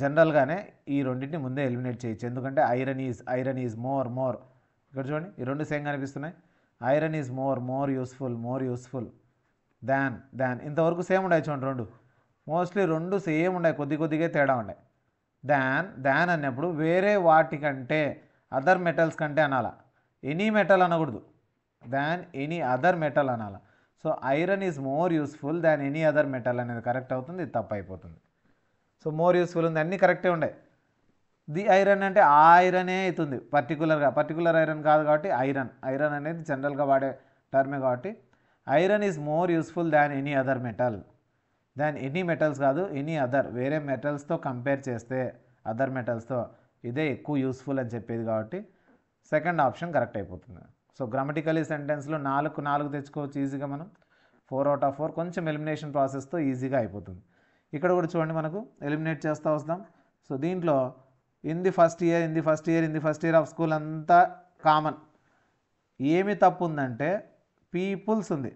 జనరల్గానే ఈ రెండింటిని ముందే ఎలిమినేట్ చేయొచ్చు. ఎందుకంటే ఐరన్ ఈజ్ మోర్. ఇక్కడ చూడండి, ఈ రెండు సేమ్ కనిపిస్తున్నాయి. Iron is more useful than. ఇంతవరకు సేమ్ ఉన్నాయి చూడండి రెండు, మోస్ట్లీ రెండు సేమ్ ఉన్నాయి, కొద్దిగా తేడా ఉన్నాయి. దాన్ అన్నప్పుడు వేరే వాటికంటే, అదర్ మెటల్స్ కంటే అనాలా, ఎనీ మెటల్ అనకూడదు. దాన్ ఎనీ అదర్ మెటల్ అనాలా. So iron is more useful than any other metal అనేది కరెక్ట్ అవుతుంది, ఇది తప్పు అయిపోతుంది. సో మోర్ యూస్ఫుల్ ఉంది, అన్నీ కరెక్టే ఉండే. ది ఐరన్ అంటే ఆ ఐరనే అవుతుంది, పర్టికులర్ ఐరన్ కాదు. కాబట్టి ఐరన్ అనేది జనరల్గా వాడే టర్మే. కాబట్టి iron is more useful than any other metal. Than any metals కాదు, ఎనీ అదర్, వేరే మెటల్స్తో కంపేర్ చేస్తే అదర్ మెటల్స్తో ఇదే ఎక్కువ యూస్ఫుల్ అని చెప్పేది. కాబట్టి సెకండ్ ఆప్షన్ కరెక్ట్ అయిపోతుంది. సో గ్రామటికలీ సెంటెన్స్లో 4 తెచ్చుకోవచ్చు ఈజీగా మనం. 4 out of 4 కొంచెం ఎలిమినేషన్ ప్రాసెస్తో ఈజీగా అయిపోతుంది. ఇక్కడ కూడా చూడండి, మనకు ఎలిమినేట్ చేస్తూ వస్తాం. సో దీంట్లో in the first year of school అంతా కామన్. ఏమి తప్పు ఉందంటే పీపుల్స్ ఉంది,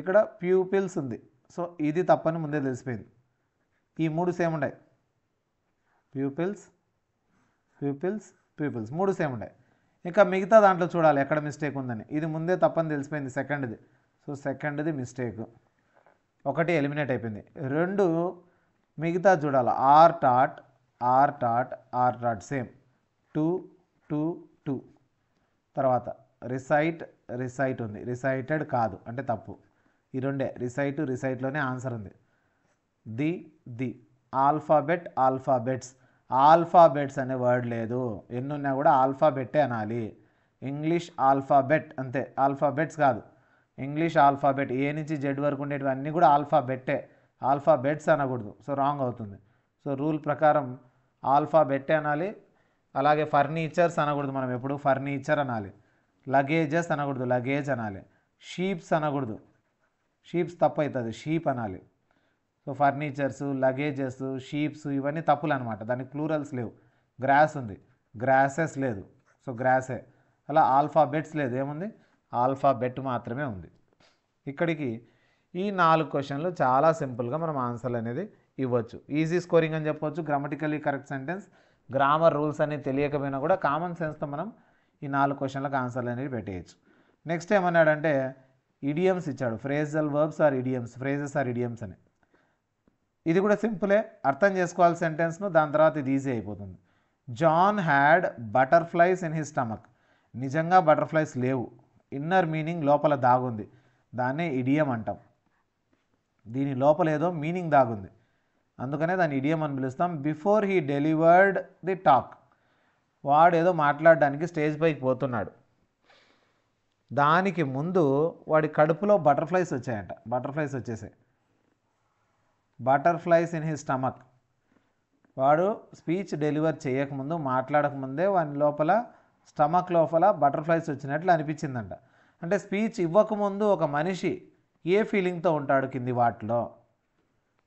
ఇక్కడ ప్యూపిల్స్ ఉంది. సో ఇది తప్పని ముందే తెలిసిపోయింది. ఈ మూడు సేమ్ ఉన్నాయి, ప్యూపిల్స్ మూడు సేమ్ ఉన్నాయి. ఇంకా మిగతా దాంట్లో చూడాలి ఎక్కడ మిస్టేక్ ఉందని. ఇది ముందే తప్పని తెలిసిపోయింది సెకండ్ది. సో సెకండ్ది మిస్టేక్, 1 ఎలిమినేట్ అయిపోయింది. 2 మిగతా చూడాలి. Are taught same. 2 తర్వాత రిసైట్ ఉంది, రిసైటెడ్ కాదు అంటే తప్పు. ఈ రెండే, రిసైట్లోనే ఆన్సర్ ఉంది. ది ఆల్ఫాబెట్స్ ఆల్ఫాబెట్స్ అనే వర్డ్ లేదు, ఎన్నున్నా కూడా ఆల్ఫాబెట్టే అనాలి. ఇంగ్లీష్ ఆల్ఫాబెట్ అంతే, ఆల్ఫాబెట్స్ కాదు. ఇంగ్లీష్ ఆల్ఫాబెట్ ఏ నుంచి జెడ్ వరకు ఉండేటివి అన్నీ కూడా ఆల్ఫాబెట్టే, ఆల్ఫాబెట్స్ అనకూడదు. సో రాంగ్ అవుతుంది. సో రూల్ ప్రకారం ఆల్ఫాబెట్టే అనాలి. అలాగే ఫర్నిచర్స్ అనకూడదు, మనం ఎప్పుడు ఫర్నిచర్ అనాలి. లగేజెస్ అనకూడదు, లగేజ్ అనాలి. షీప్స్ అనకూడదు, షీప్స్ తప్పు అవుతుంది, షీప్ అనాలి. సో ఫర్నిచర్స్, లగేజెస్, షీప్స్ ఇవన్నీ తప్పులు అనమాట. దానికి ప్లూరల్స్ లేవు. గ్రాస్ ఉంది, గ్రాసెస్ లేదు, సో గ్రాసే. అలా ఆల్ఫాబెట్స్ లేదు, ఏముంది ఆల్ఫాబెట్ మాత్రమే ఉంది. ఇక్కడికి ఈ 4 క్వశ్చన్లు చాలా సింపుల్గా మనం ఆన్సర్లు అనేది ఇవ్వచ్చు. ఈజీ స్కోరింగ్ అని చెప్పవచ్చు. Grammatically correct sentence, grammar rules అనేది తెలియకపోయినా కూడా కామన్ సెన్స్తో మనం ఈ 4 క్వశ్చన్లకు ఆన్సర్లు అనేది పెట్టేయచ్చు. నెక్స్ట్ ఏమన్నాడంటే ఇడియమ్స్ ఇచ్చాడు. Phrasal verbs or idioms, phrases or idioms అని. ఇది కూడా సింపులే, అర్థం చేసుకోవాలి సెంటెన్స్ను, దాని తర్వాత ఇది ఈజీ అయిపోతుంది. John had butterflies in his stomach. నిజంగా బటర్ఫ్లైస్ లేవు, ఇన్నర్ మీనింగ్ లోపల దాగుంది, దాన్నే ఇడియం అంటాం. దీని లోపల ఏదో మీనింగ్ దాగుంది, అందుకనే దాన్ని ఇడియం అని పిలుస్తాం. Before he delivered the talk, వాడు ఏదో మాట్లాడడానికి స్టేజ్ పైకి పోతున్నాడు, దానికి ముందు వాడి కడుపులో బటర్ఫ్లైస్ వచ్చాయంట. బటర్ఫ్లైస్ వచ్చేసాయి, బటర్ఫ్లైస్ ఇన్ హిస్ స్టమక్. వాడు స్పీచ్ డెలివర్ చేయకముందు, మాట్లాడకముందే వాని లోపల స్టమక్ లోపల బటర్ఫ్లైస్ వచ్చినట్లు అనిపించిందంట. అంటే స్పీచ్ ఇవ్వకముందు ఒక మనిషి ఏ ఫీలింగ్తో ఉంటాడు, కింది వాటిలో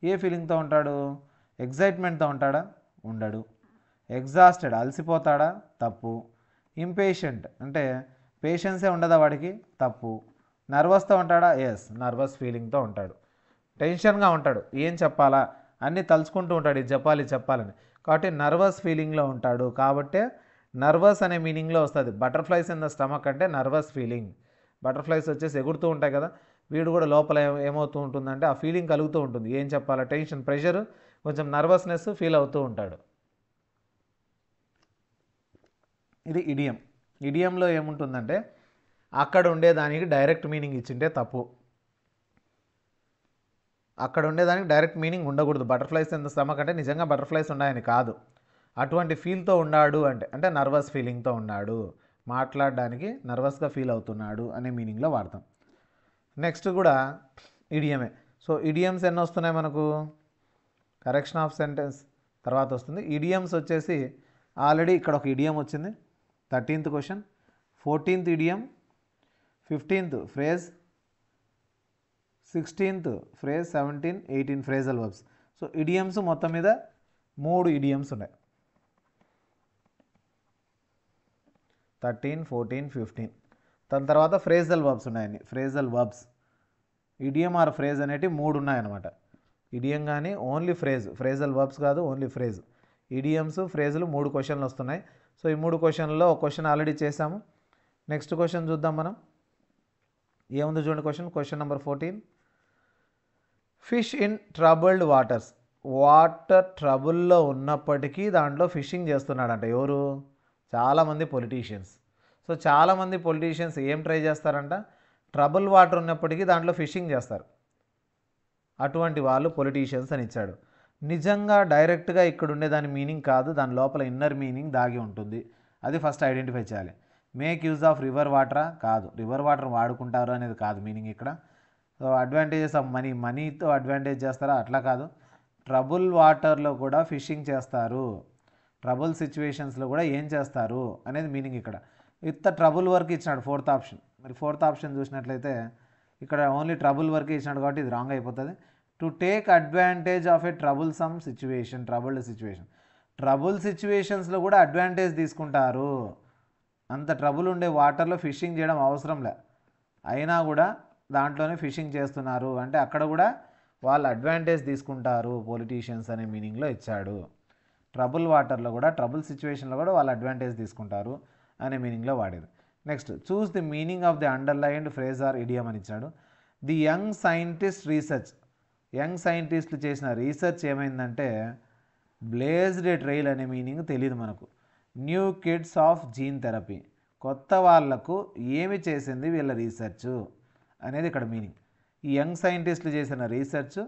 ఏ ఫీలింగ్తో ఉంటాడు? ఎగ్జైట్మెంట్తో ఉంటాడా? ఉండడు. ఎగ్జాస్టెడ్, అలసిపోతాడా? తప్పు. ఇంపేషెంట్ అంటే పేషెన్సే ఉండదా వాడికి? తప్పు. నర్వస్తో ఉంటాడా? ఎస్, నర్వస్ ఫీలింగ్తో ఉంటాడు, టెన్షన్గా ఉంటాడు, ఏం చెప్పాలా అన్నీ తలుచుకుంటూ ఉంటాడు, ఇది చెప్పాలి ఇది చెప్పాలని. కాబట్టి నర్వస్ ఫీలింగ్లో ఉంటాడు, కాబట్టే నర్వస్ అనే మీనింగ్లో వస్తుంది. బటర్ఫ్లైస్ ఇన్ ద స్టమక్ అంటే నర్వస్ ఫీలింగ్. బటర్ఫ్లైస్ వచ్చేసి ఎగురుతూ ఉంటాయి కదా, వీడు కూడా లోపల ఏమవుతూ ఉంటుందంటే ఆ ఫీలింగ్ కలుగుతూ ఉంటుంది, ఏం చెప్పాలా, టెన్షన్, ప్రెషర్, కొంచెం నర్వస్నెస్ ఫీల్ అవుతూ ఉంటాడు. ఇది ఇడియం. ఇడియంలో ఏముంటుందంటే అక్కడ ఉండేదానికి డైరెక్ట్ మీనింగ్ ఇచ్చింటే తప్పు. అక్కడ ఉండేదానికి డైరెక్ట్ మీనింగ్ ఉండకూడదు. బటర్ఫ్లైస్ ఇన్ ద స్టమక్ అంటే నిజంగా బటర్ఫ్లైస్ ఉన్నాయని కాదు, అటువంటి ఫీల్తో ఉన్నాడు అంటే, అంటే నర్వస్ ఫీలింగ్తో ఉన్నాడు, మాట్లాడడానికి నర్వస్గా ఫీల్ అవుతున్నాడు అనే మీనింగ్లో వాడతాం. నెక్స్ట్ కూడా ఇడియమే. సో ఇడియమ్స్ ఎన్ని వస్తున్నాయి మనకు? కరెక్షన్ ఆఫ్ సెంటెన్స్ తర్వాత వస్తుంది. ఇడియమ్స్ వచ్చేసి ఆల్రెడీ ఇక్కడ ఒక ఇడియం వచ్చింది, 13th question. 14th idiom, 15th phrase, 16th phrase, 17, 18 phrasal verbs. So idioms మొత్తం మీద 3 ఇడియమ్స్ ఉన్నాయి, 13, 14, 15. దాని తర్వాత ఫ్రేజల్ వర్బ్స్ ఉన్నాయని. Phrasal verbs, idiom or phrase అనేటివి 3 ఉన్నాయన్నమాట. ఇడియం కానీ ఓన్లీ ఫ్రేజ్, ఫ్రేజల్ వర్బ్స్ కాదు, ఓన్లీ ఫ్రేజ్. ఇడియమ్స్, ఫ్రేజులు 3 క్వశ్చన్లు వస్తున్నాయి. సో ఈ 3 క్వశ్చన్లలో ఒక క్వశ్చన్ ఆల్రెడీ చేసాము. నెక్స్ట్ క్వశ్చన్ చూద్దాం మనం, ఏముంది చూడండి question. Question number 14, fish in troubled waters. Water ట్రబుల్లో ఉన్నప్పటికీ దాంట్లో ఫిషింగ్ చేస్తున్నాడంట. ఎవరు? చాలామంది పొలిటీషియన్స్. సో చాలామంది పొలిటీషియన్స్ ఏం ట్రై చేస్తారంట, ట్రబుల్ వాటర్ ఉన్నప్పటికీ దాంట్లో ఫిషింగ్ చేస్తారు, అటువంటి వాళ్ళు పొలిటీషియన్స్ అని ఇచ్చాడు. నిజంగా డైరెక్ట్గా ఇక్కడ ఉండేదాని మీనింగ్ కాదు, దాని లోపల ఇన్నర్ మీనింగ్ దాగి ఉంటుంది, అది ఫస్ట్ ఐడెంటిఫై చేయాలి. మేక్ యూజ్ ఆఫ్ రివర్ వాటరా? కాదు, రివర్ వాటర్ వాడుకుంటారు అనేది కాదు మీనింగ్ ఇక్కడ. సో అడ్వాంటేజెస్ ఆఫ్ మనీ, మనీతో అడ్వాంటేజ్ చేస్తారా? అట్లా కాదు, ట్రబుల్ వాటర్లో కూడా ఫిషింగ్ చేస్తారు, ట్రబుల్ సిచ్యువేషన్స్లో కూడా ఏం చేస్తారు అనేది మీనింగ్ ఇక్కడ. ఇంత ట్రబుల్ వర్క్ ఇచ్చినాడు 4th ఆప్షన్. మరి 4th ఆప్షన్ చూసినట్లయితే ఇక్కడ ఓన్లీ ట్రబుల్ వర్క్ ఇచ్చినాడు కాబట్టి ఇది రాంగ్ అయిపోతుంది. To take advantage of a troublesome situation, troubled situation. Trouble సిచ్యువేషన్స్లో కూడా అడ్వాంటేజ్ తీసుకుంటారు, అంత ట్రబుల్ ఉండే వాటర్లో ఫిషింగ్ చేయడం అవసరంలే, అయినా కూడా దాంట్లోనే ఫిషింగ్ చేస్తున్నారు అంటే అక్కడ కూడా వాళ్ళు అడ్వాంటేజ్ తీసుకుంటారు పొలిటీషియన్స్ అనే మీనింగ్లో ఇచ్చాడు. ట్రబుల్ వాటర్లో కూడా, ట్రబుల్ సిచ్యువేషన్లో కూడా వాళ్ళు అడ్వాంటేజ్ తీసుకుంటారు అనే మీనింగ్లో వాడేది. Next, choose the meaning of the underlined phrase or idiom అని ఇచ్చాడు. The young scientist research, young సైంటిస్టులు చేసిన రీసెర్చ్ ఏమైందంటే బ్లేజ్డ్ ట్రైల్ అనే మీనింగ్ తెలియదు మనకు. New kids of gene therapy, కొత్త వాళ్లకు ఏమి చేసింది వీళ్ళ రీసెర్చ్ అనేది ఇక్కడ మీనింగ్. ఈ యంగ్ సైంటిస్టులు చేసిన research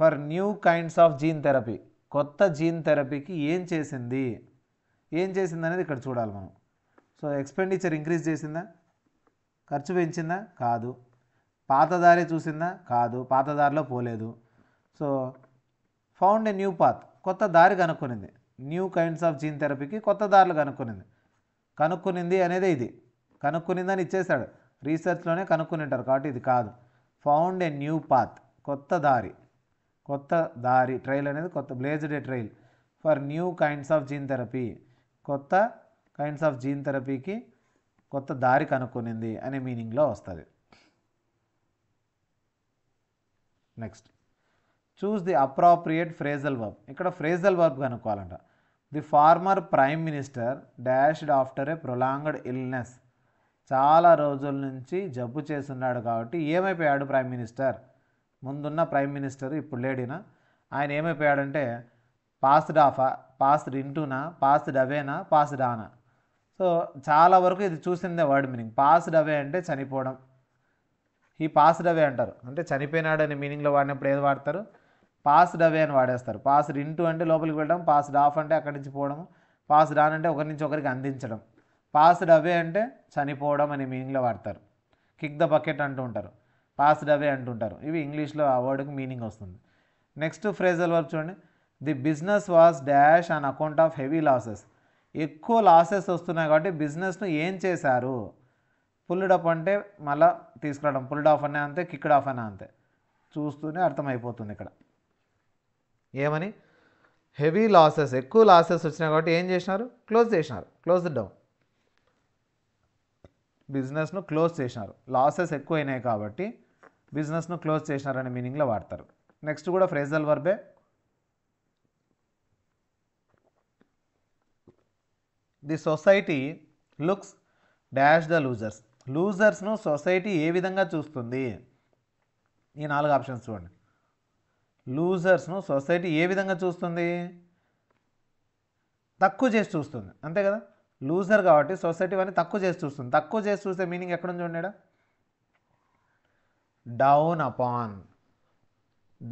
for new kinds of gene therapy, కొత్త జీన్ థెరపీకి ఏం చేసింది అనేది ఇక్కడ చూడాలి మనం. సో ఎక్స్పెండిచర్ ఇంక్రీజ్ చేసిందా, ఖర్చు పెంచిందా, కాదు. పాతదారే చూసిందా, కాదు, పాతదారిలో పోలేదు. So found a new path, కొత్త దారి కనుక్కునింది. న్యూ కైండ్స్ ఆఫ్ జీన్ థెరపీకి కొత్త దారులు కనుక్కునింది అనేదే ఇది. కనుక్కునిందని ఇచ్చేశాడు, రీసెర్చ్లోనే కనుక్కునింటారు కాబట్టి ఇది కాదు. ఫౌండ్ ఏ న్యూ పాత్, కొత్త దారి ట్రైల్ అనేది కొత్త, blazed a trail for new kinds of gene therapy, కొత్త కైండ్స్ ఆఫ్ జీన్ థెరపీకి కొత్త దారి కనుక్కునింది అనే మీనింగ్లో వస్తుంది. Next, choose the appropriate phrasal verb. ఇక్కడ ఫ్రేజల్ వర్బ్ కనుక్కోవాలంట. The former prime minister dashed after a prolonged illness. చాలా రోజుల నుంచి జబ్బు చేస్తున్నాడు కాబట్టి ఏమైపోయాడు ప్రైమ్ మినిస్టర్, ముందున్న ప్రైమ్ మినిస్టర్ ఇప్పుడు లేడినా, ఆయన ఏమైపోయాడంటే పాస్డ్ ఆఫా, పాస్డ్ ఇంటూనా, పాస్డ్ అవేనా, పాస్డ్ ఆనా. సో చాలా వరకు ఇది చూసిందే వర్డ్ మీనింగ్. పాస్డ్ అవే అంటే చనిపోవడం, ఈ పాస్డ్ అవే అంటారు, అంటే చనిపోయినాడు అనే మీనింగ్లో వాడినప్పుడు ఏది వాడతారు, పాస్డ్ అవే అని వాడేస్తారు. పాస్డ్ ఇంటూ అంటే లోపలికి వెళ్ళడం, పాస్డ్ ఆఫ్ అంటే అక్కడి నుంచి పోవడము, పాస్డ్ ఆన్ అంటే ఒకరి నుంచి ఒకరికి అందించడం. పాస్డ్ అవే అంటే చనిపోవడం అనే మీనింగ్లో వాడతారు. కిక్ ద బకెట్ అంటూ ఉంటారు, పాస్డ్ అవే అంటుంటారు. ఇవి ఇంగ్లీష్లో ఆ వర్డ్కి మీనింగ్ వస్తుంది. నెక్స్ట్ ఫ్రేజల్ వర్బ్ చూడండి. The business was dash on account of heavy losses. ఎక్కువ లాసెస్ వస్తున్నాయి కాబట్టి బిజినెస్ను ఏం చేశారు. పుల్డ్ అప్ అంటే మళ్ళీ తీసుకురావడం, పుల్డ్ ఆఫ్ అనే అంతే, కిక్డ్ ఆఫ్ అనే అంతే, చూస్తూనే అర్థమైపోతుంది ఇక్కడ ఏమని. హెవీ లాసెస్, ఎక్కువ లాసెస్ వచ్చినాయి కాబట్టి ఏం చేసినారు, క్లోజ్ చేసినారు, క్లోజ్ డౌన్, బిజినెస్ను క్లోజ్ చేసినారు. లాసెస్ ఎక్కువైనాయి కాబట్టి బిజినెస్ను క్లోజ్ చేసినారు అనే మీనింగ్లో వాడతారు. నెక్స్ట్ కూడా ఫ్రేజల్ వర్బే. The society looks dash the losers. లూజర్స్ను సొసైటీ ఏ విధంగా చూస్తుంది, ఈ నాలుగు ఆప్షన్స్ చూడండి. లూజర్స్ను సొసైటీ ఏ విధంగా చూస్తుంది, తక్కువ చేసి చూస్తుంది అంతే కదా. లూజర్ కాబట్టి సొసైటీ వాడిని తక్కువ చేసి చూస్తుంది. తక్కువ చేసి చూసే మీనింగ్ ఎక్కడ చూడండి, డౌన్ అపాన్.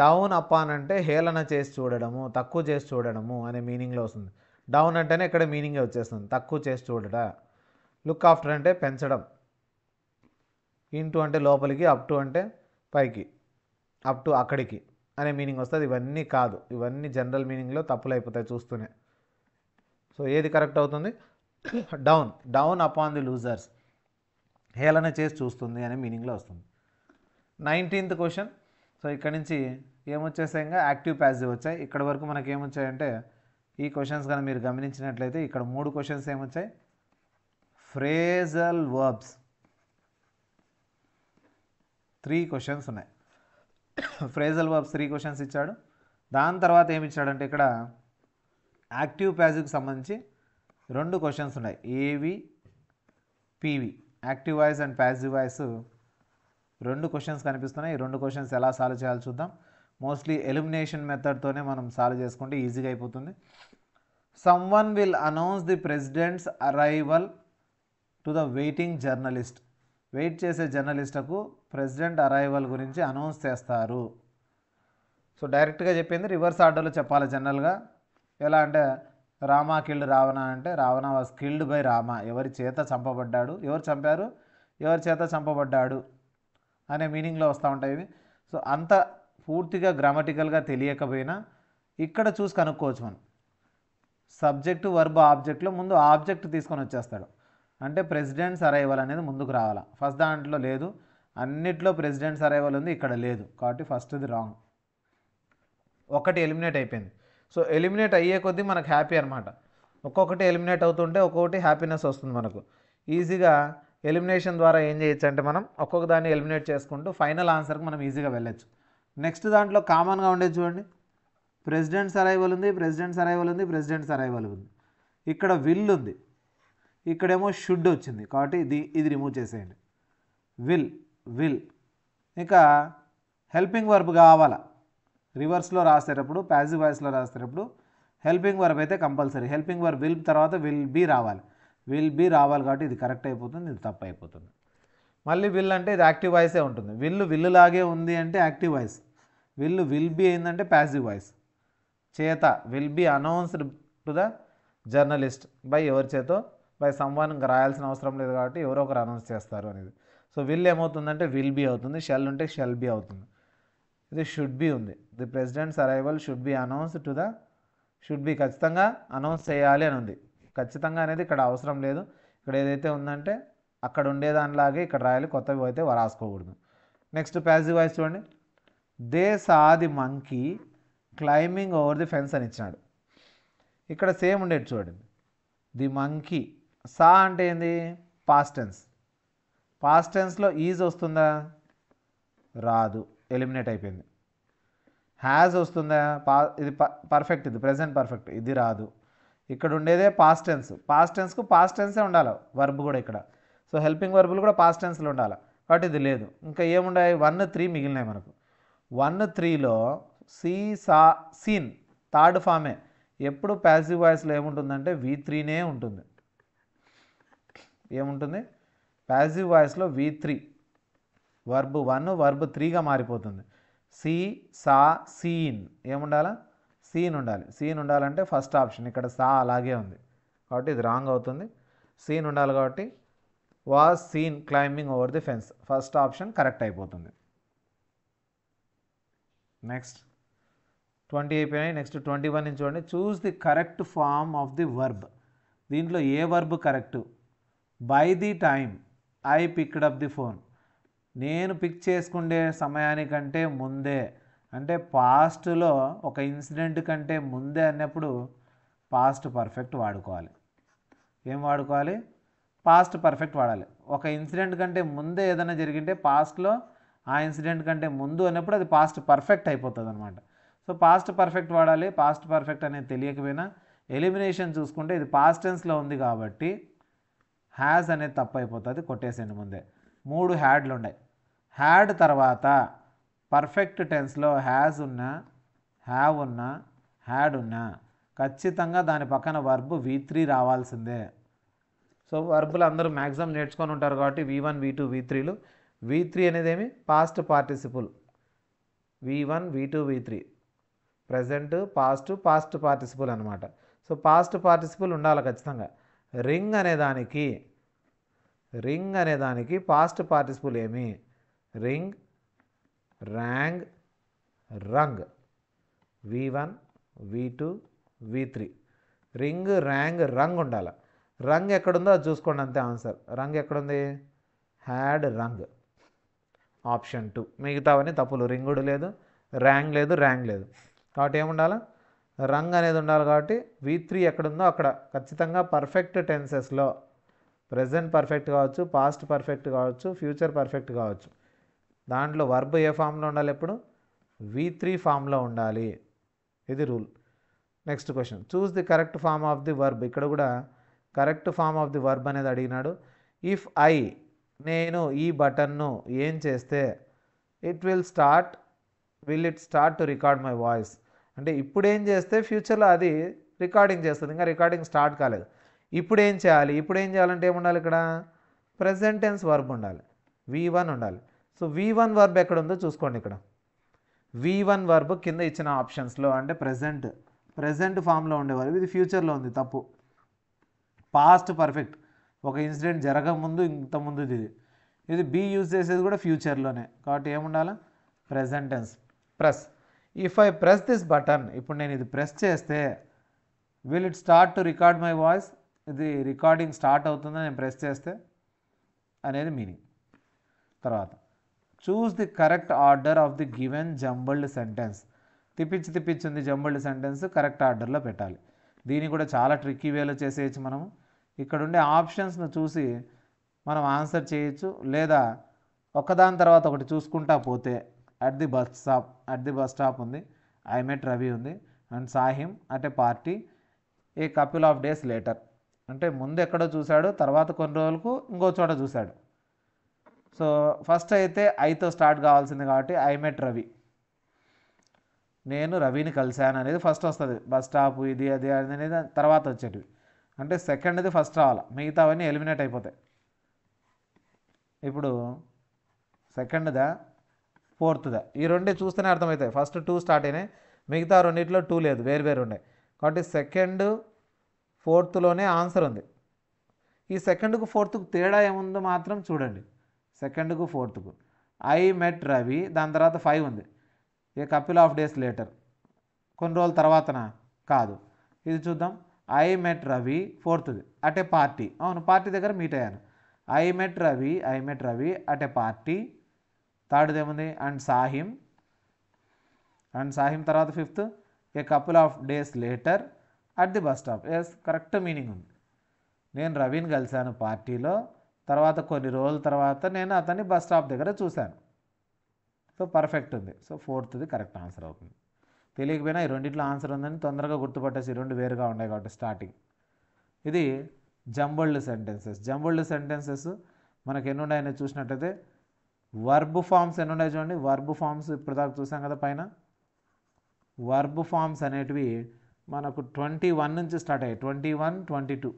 డౌన్ అపాన్ అంటే హేళన చేసి చూడడము, తక్కువ చేసి చూడడము అనే మీనింగ్లో వస్తుంది. డౌన్ అంటేనే ఇక్కడ మీనింగే వచ్చేస్తుంది, తక్కువ చేసి చూడడా. లుక్ ఆఫ్టర్ అంటే పెంచడం, ఇంటూ అంటే లోపలికి, అప్ టు అంటే పైకి, అప్ టు అక్కడికి అనే మీనింగ్ వస్తుంది. ఇవన్నీ కాదు, ఇవన్నీ జనరల్ మీనింగ్లో తప్పులు అయిపోతాయి చూస్తూనే. సో ఏది కరెక్ట్ అవుతుంది, down, down upon the losers, హేళన చేసి చూస్తుంది అనే మీనింగ్లో వస్తుంది. 19th question. సో ఇక్కడ నుంచి ఏమొచ్చేసాయి, ఇంకా యాక్టివ్ ప్యాసివ్ వచ్చాయి. ఇక్కడ వరకు మనకి ఏమొచ్చాయంటే ఈ క్వశ్చన్స్ కానీ మీరు గమనించినట్లయితే ఇక్కడ 3 క్వశ్చన్స్ ఏమొచ్చాయి, ఫ్రేజల్ వర్బ్స్. 3 క్వశ్చన్స్ ఉన్నాయి, ఫ్రేజల్ వర్బ్స్ 3 క్వశ్చన్స్ ఇచ్చాడు. దాని తర్వాత ఏమి ఇచ్చాడంటే ఇక్కడ యాక్టివ్ ప్యాసివ్కి సంబంధించి 2 క్వశ్చన్స్ ఉన్నాయి, ఏవి PV, active voice and passive voice, 2 questions కనిపిస్తున్నాయి. ఈ 2 క్వశ్చన్స్ ఎలా సాల్వ్ చేయాలి చూద్దాం. మోస్ట్లీ ఎలిమినేషన్ మెథడ్తోనే మనం సాల్వ్ చేసుకుంటే ఈజీగా అయిపోతుంది. Someone will announce the president's arrival to the waiting journalist. Wait చేసే జర్నలిస్టుకు ప్రెసిడెంట్ అరైవల్ గురించి అనౌన్స్ చేస్తారు. సో డైరెక్ట్గా చెప్పింది, రివర్స్ ఆర్డర్లో చెప్పాలి జనరల్గా. ఎలా అంటే రామా కిల్డ్ రావణ అంటే Ravana was killed by Rama, ఎవరి చేత చంపబడ్డాడు, ఎవరు చంపారు, ఎవరి చేత చంపబడ్డాడు అనే మీనింగ్లో వస్తూ ఉంటాయి ఇవి. సో అంత పూర్తిగా గ్రామటికల్గా తెలియకపోయినా ఇక్కడ చూసి కనుక్కోవచ్చు మనం. సబ్జెక్టు వర్బ్ ఆబ్జెక్ట్లో ముందు ఆబ్జెక్ట్ తీసుకొని వచ్చేస్తాడు, అంటే ప్రెసిడెంట్స్ అరైవల్ అనేది ముందుకు రావాలా. ఫస్ట్ దాంట్లో లేదు, అన్నిట్లో ప్రెసిడెంట్స్ అరైవల్ ఉంది, ఇక్కడ లేదు కాబట్టి ఫస్ట్ది రాంగ్. 1 ఎలిమినేట్ అయిపోయింది. సో ఎలిమినేట్ అయ్యే కొద్దీ మనకు హ్యాపీ అనమాట. ఒక్కొక్కటి ఎలిమినేట్ అవుతుంటే ఒక్కొక్కటి హ్యాపీనెస్ వస్తుంది మనకు. ఈజీగా ఎలిమినేషన్ ద్వారా ఏం చేయొచ్చు అంటే మనం ఒక్కొక్క దాన్ని ఎలిమినేట్ చేసుకుంటూ ఫైనల్ ఆన్సర్కి మనం ఈజీగా వెళ్ళొచ్చు. నెక్స్ట్ దాంట్లో కామన్గా ఉండేది చూడండి, ప్రెసిడెంట్స్ అరైవల్ ఉంది, ప్రెసిడెంట్స్ అరైవల్ ఉంది, ప్రెసిడెంట్స్ అరైవల్ ఉంది. ఇక్కడ విల్ ఉంది, ఇక్కడేమో షుడ్ వచ్చింది కాబట్టి ఇది రిమూవ్ చేసేయండి, విల్. ఇక హెల్పింగ్ వర్బ్ కావాలా, రివర్స్లో రాసేటప్పుడు, ప్యాసివ్ వాయిస్లో రాసేటప్పుడు హెల్పింగ్ వర్బ్ అయితే కంపల్సరీ. హెల్పింగ్ వర్బ్ విల్ తర్వాత విల్ బీ రావాలి, విల్ బీ రావాలి కాబట్టి ఇది కరెక్ట్ అయిపోతుంది, ఇది తప్పు అయిపోతుంది. మళ్ళీ విల్ అంటే ఇది యాక్టివ్ వాయిసే ఉంటుంది, విల్లు విల్లులాగే ఉంది అంటే యాక్టివ్ వాయిస్, విల్ బీ అయిందంటే passive voice. Cheta will be announced to the journalist by ever cheto by someone Grayals Nostrum Legati, Eurokar announce Chestar. So will emotunante will be out on the shall unte shall be out on this should be on the president's arrival should be announced to the should be Kachitanga announced Sayali and on the Kachitanga and the Kadavasram Ledu, Kadete unante Akadunde and Lagi, Kadrail, Kotavote, Varasco. Next to passive voice one they saw the monkey climbing over the fence and it's not. Ikkada same unde chudandi. The monkey saw ante endi past tense. Past tense lo is ostunda raadu eliminate ayipindi. Has ostunda idi perfect idi present perfect idi raadu. Ikkada undede past tense. Past tense ku past tense e undala verb kuda ikkada. So helping verb lu kuda past tense lo undala. But idi ledu. Inka em undayi 1 3 migilinayi manaku. 1 3 lo see saw seen third form e. ఎప్పుడు passive voice లో ఏముంటుందంటే V3 నే ఉంటుంది. ఏముంటుంది passive voice లో V3 verb 1 verb 3 గా మారిపోతుంది. see saw seen ఏముండాలా seen ఉండాలి. seen ఉండాలంటే ఫస్ట్ ఆప్షన్ ఇక్కడ saw అలాగే ఉంది కాబట్టి ఇది రాంగ్ అవుతుంది. seen ఉండాలి కాబట్టి was seen climbing over the fence first option correct అయిపోతుంది. నెక్స్ట్ 20 అయిపోయినాయి. నెక్స్ట్ 21 నుంచి చూడండి. Choose the correct form of the verb. దీంట్లో ఏ verb correct? By the time I picked up the phone, నేను పిక్ చేసుకునే సమయానికంటే ముందే అంటే పాస్ట్లో ఒక ఇన్సిడెంట్ కంటే ముందే అన్నప్పుడు పాస్ట్ పర్ఫెక్ట్ వాడుకోవాలి. ఏం వాడుకోవాలి? పాస్ట్ పర్ఫెక్ట్ వాడాలి. ఒక ఇన్సిడెంట్ కంటే ముందే ఏదైనా జరిగింటే పాస్ట్లో ఆ ఇన్సిడెంట్ కంటే ముందు అన్నప్పుడు అది పాస్ట్ పర్ఫెక్ట్ అయిపోతుంది అనమాట. సో పాస్ట్ పర్ఫెక్ట్ వాడాలి. పాస్ట్ పర్ఫెక్ట్ అనేది తెలియకపోయినా ఎలిమినేషన్ చూసుకుంటే ఇది పాస్ట్ టెన్స్లో ఉంది కాబట్టి హ్యాస్ అనేది తప్పు అయిపోతుంది, కొట్టేసేయండి ముందే. 3 హ్యాడ్లు ఉన్నాయి. హ్యాడ్ తర్వాత పర్ఫెక్ట్ టెన్స్లో హ్యాస్ ఉన్నా హ్యావ్ ఉన్నా హ్యాడ్ ఉన్నా ఖచ్చితంగా దాని పక్కన వర్బ్ V3 రావాల్సిందే. సో వర్బులు అందరూ మ్యాక్సిమం నేర్చుకొని ఉంటారు కాబట్టి V1 V2 V3లు. V3 అనేదేమి past participle. V1 V2 V3 present past past participle అనమాట. సో పాస్ట్ పార్టిసిపుల్ ఉండాలి ఖచ్చితంగా. రింగ్ అనేదానికి పాస్ట్ పార్టిసిపుల్ ఏమి? Ring rang rung. V1 V2 V3 ring rang rung ఉండాలి. రంగ్ ఎక్కడుందో అది చూసుకోండి అంతే ఆన్సర్. రంగ్ ఎక్కడుంది? Had Rang option 2. మిగతావన్నీ తప్పులు. రింగుడు లేదు, ర్యాంగ్ లేదు, ర్యాంగ్ లేదు కాబట్టి ఏముండాలి? రంగ్ అనేది ఉండాలి కాబట్టి V3 ఎక్కడుందో అక్కడ ఖచ్చితంగా పర్ఫెక్ట్ టెన్సెస్లో ప్రజెంట్ పర్ఫెక్ట్ కావచ్చు, పాస్ట్ పర్ఫెక్ట్ కావచ్చు, ఫ్యూచర్ పర్ఫెక్ట్ కావచ్చు, దాంట్లో వర్బ్ ఏ ఫామ్లో ఉండాలి? ఎప్పుడు V3 ఫామ్లో ఉండాలి. ఇది rule. Next question choose the correct form of the verb. ఇక్కడ కూడా correct form of the verb అనేది అడిగినాడు. ఇఫ్ ఐ నేను ఈ బటన్ను ఏం చేస్తే will it start to record my voice అంటే ఇప్పుడు ఏం చేస్తే ఫ్యూచర్లో అది రికార్డింగ్ చేస్తుంది. ఇంకా రికార్డింగ్ స్టార్ట్ కాలేదు. ఇప్పుడు ఏం చేయాలంటే ఏముండాలి? ఇక్కడ ప్రెజెంట్ టెన్స్ వర్బ్ ఉండాలి. V1 ఉండాలి. సో V1 వర్బ్ ఎక్కడ ఉందో చూసుకోండి. ఇక్కడ V1 వర్బ్ కింద ఇచ్చిన ఆప్షన్స్లో అంటే ప్రజెంట్ ఫామ్లో ఉండేవారు. ఇది ఫ్యూచర్లో ఉంది తప్పు. పాస్ట్ పర్ఫెక్ట్ ఒక ఇన్సిడెంట్ జరగకముందు ఇంతకుముందు ఇది బీ యూజ్ చేసేది కూడా ఫ్యూచర్లోనే కాబట్టి ఏముండాలి? Present tense. Press if I press this button ఇప్పుడు నేను ఇది ప్రెస్ చేస్తే will it start to record my voice ఇది రికార్డింగ్ స్టార్ట్ అవుతుందని నేను ప్రెస్ చేస్తే అనేది మీనింగ్. తర్వాత choose the correct order of the given jumbled sentence. తిప్పించి ఉంది జంబల్డ్ సెంటెన్స్ కరెక్ట్ ఆర్డర్లో పెట్టాలి. దీన్ని కూడా చాలా ట్రిక్కీ వేలో చేసేయచ్చు. మనము ఇక్కడ ఉండే ఆప్షన్స్ను చూసి మనం ఆన్సర్ చేయొచ్చు లేదా ఒకదాని తర్వాత ఒకటి చూసుకుంటా పోతే అట్ ది బస్ స్టాప్ ఉంది, ఐ మెట్ రవి ఉంది, and Sahim at a party a couple of days later అంటే ముందు ఎక్కడో చూశాడు, తర్వాత కొన్ని రోజులకు ఇంకో చోట చూశాడు. సో ఫస్ట్ అయితే ఐతో స్టార్ట్ కావాల్సింది కాబట్టి ఐ మెట్ రవి నేను రవిని కలిశాను అనేది ఫస్ట్ వస్తుంది. బస్ స్టాప్ ఇది అది అనేది తర్వాత వచ్చేటివి అంటే సెకండ్ది ఫస్ట్ రావాలి. మిగతావన్నీ ఎలిమినేట్ అయిపోతాయి. ఇప్పుడు సెకండ్దా ఫోర్త్దా ఈ రెండే చూస్తేనే అర్థమవుతాయి. ఫస్ట్ 2 స్టార్ట్ అయినాయి, మిగతా రెండింటిలో 2 లేదు, వేరు వేరు ఉన్నాయి. కాబట్టి సెకండ్ ఫోర్త్లోనే ఆన్సర్ ఉంది. ఈ సెకండ్కు ఫోర్త్కు తేడా ఏముందో మాత్రం చూడండి. సెకండ్కు ఫోర్త్కు ఐ మెట్ రవి, దాని తర్వాత 5 ఉంది. A couple of days later, కొన్ని రోజుల తర్వాతనా కాదు. ఇది చూద్దాం, ఐ మెట్ రవి ఫోర్త్ది, అటే పార్టీ. అవును, పార్టీ దగ్గర మీట్ అయ్యాను. I met Ravi at the party. థర్డ్ది ఏముంది, అండ్ సాహిం తర్వాత fifth a couple of days later at the bus stop. Yes, correct meaning ఉంది. నేను రవిని కలిశాను పార్టీలో, తర్వాత కొన్ని రోజుల తర్వాత నేను అతన్ని బస్ స్టాప్ దగ్గర చూశాను. సో పర్ఫెక్ట్ ఉంది. సో ఫోర్త్ది కరెక్ట్ ఆన్సర్ అవుతుంది. తెలియకపోయినా ఈ రెండిట్లో ఆన్సర్ ఉందని తొందరగా గుర్తుపట్టేసి, రెండు వేరుగా ఉన్నాయి కాబట్టి స్టార్టింగ్. ఇది జంబుల్డ్ సెంటెన్సెస్. జంబుల్డ్ సెంటెన్సెస్ మనకు ఎన్ని ఉన్నాయని చూసినట్టయితే, వర్బ్ ఫామ్స్ ఎన్ని ఉన్నాయి చూడండి. వర్బ్ ఫామ్స్ ఇప్పుడు దాకా చూసాం కదా పైన. వర్బ్ ఫామ్స్ అనేటివి మనకు 21 నుంచి స్టార్ట్ అయ్యాయి. 21, 22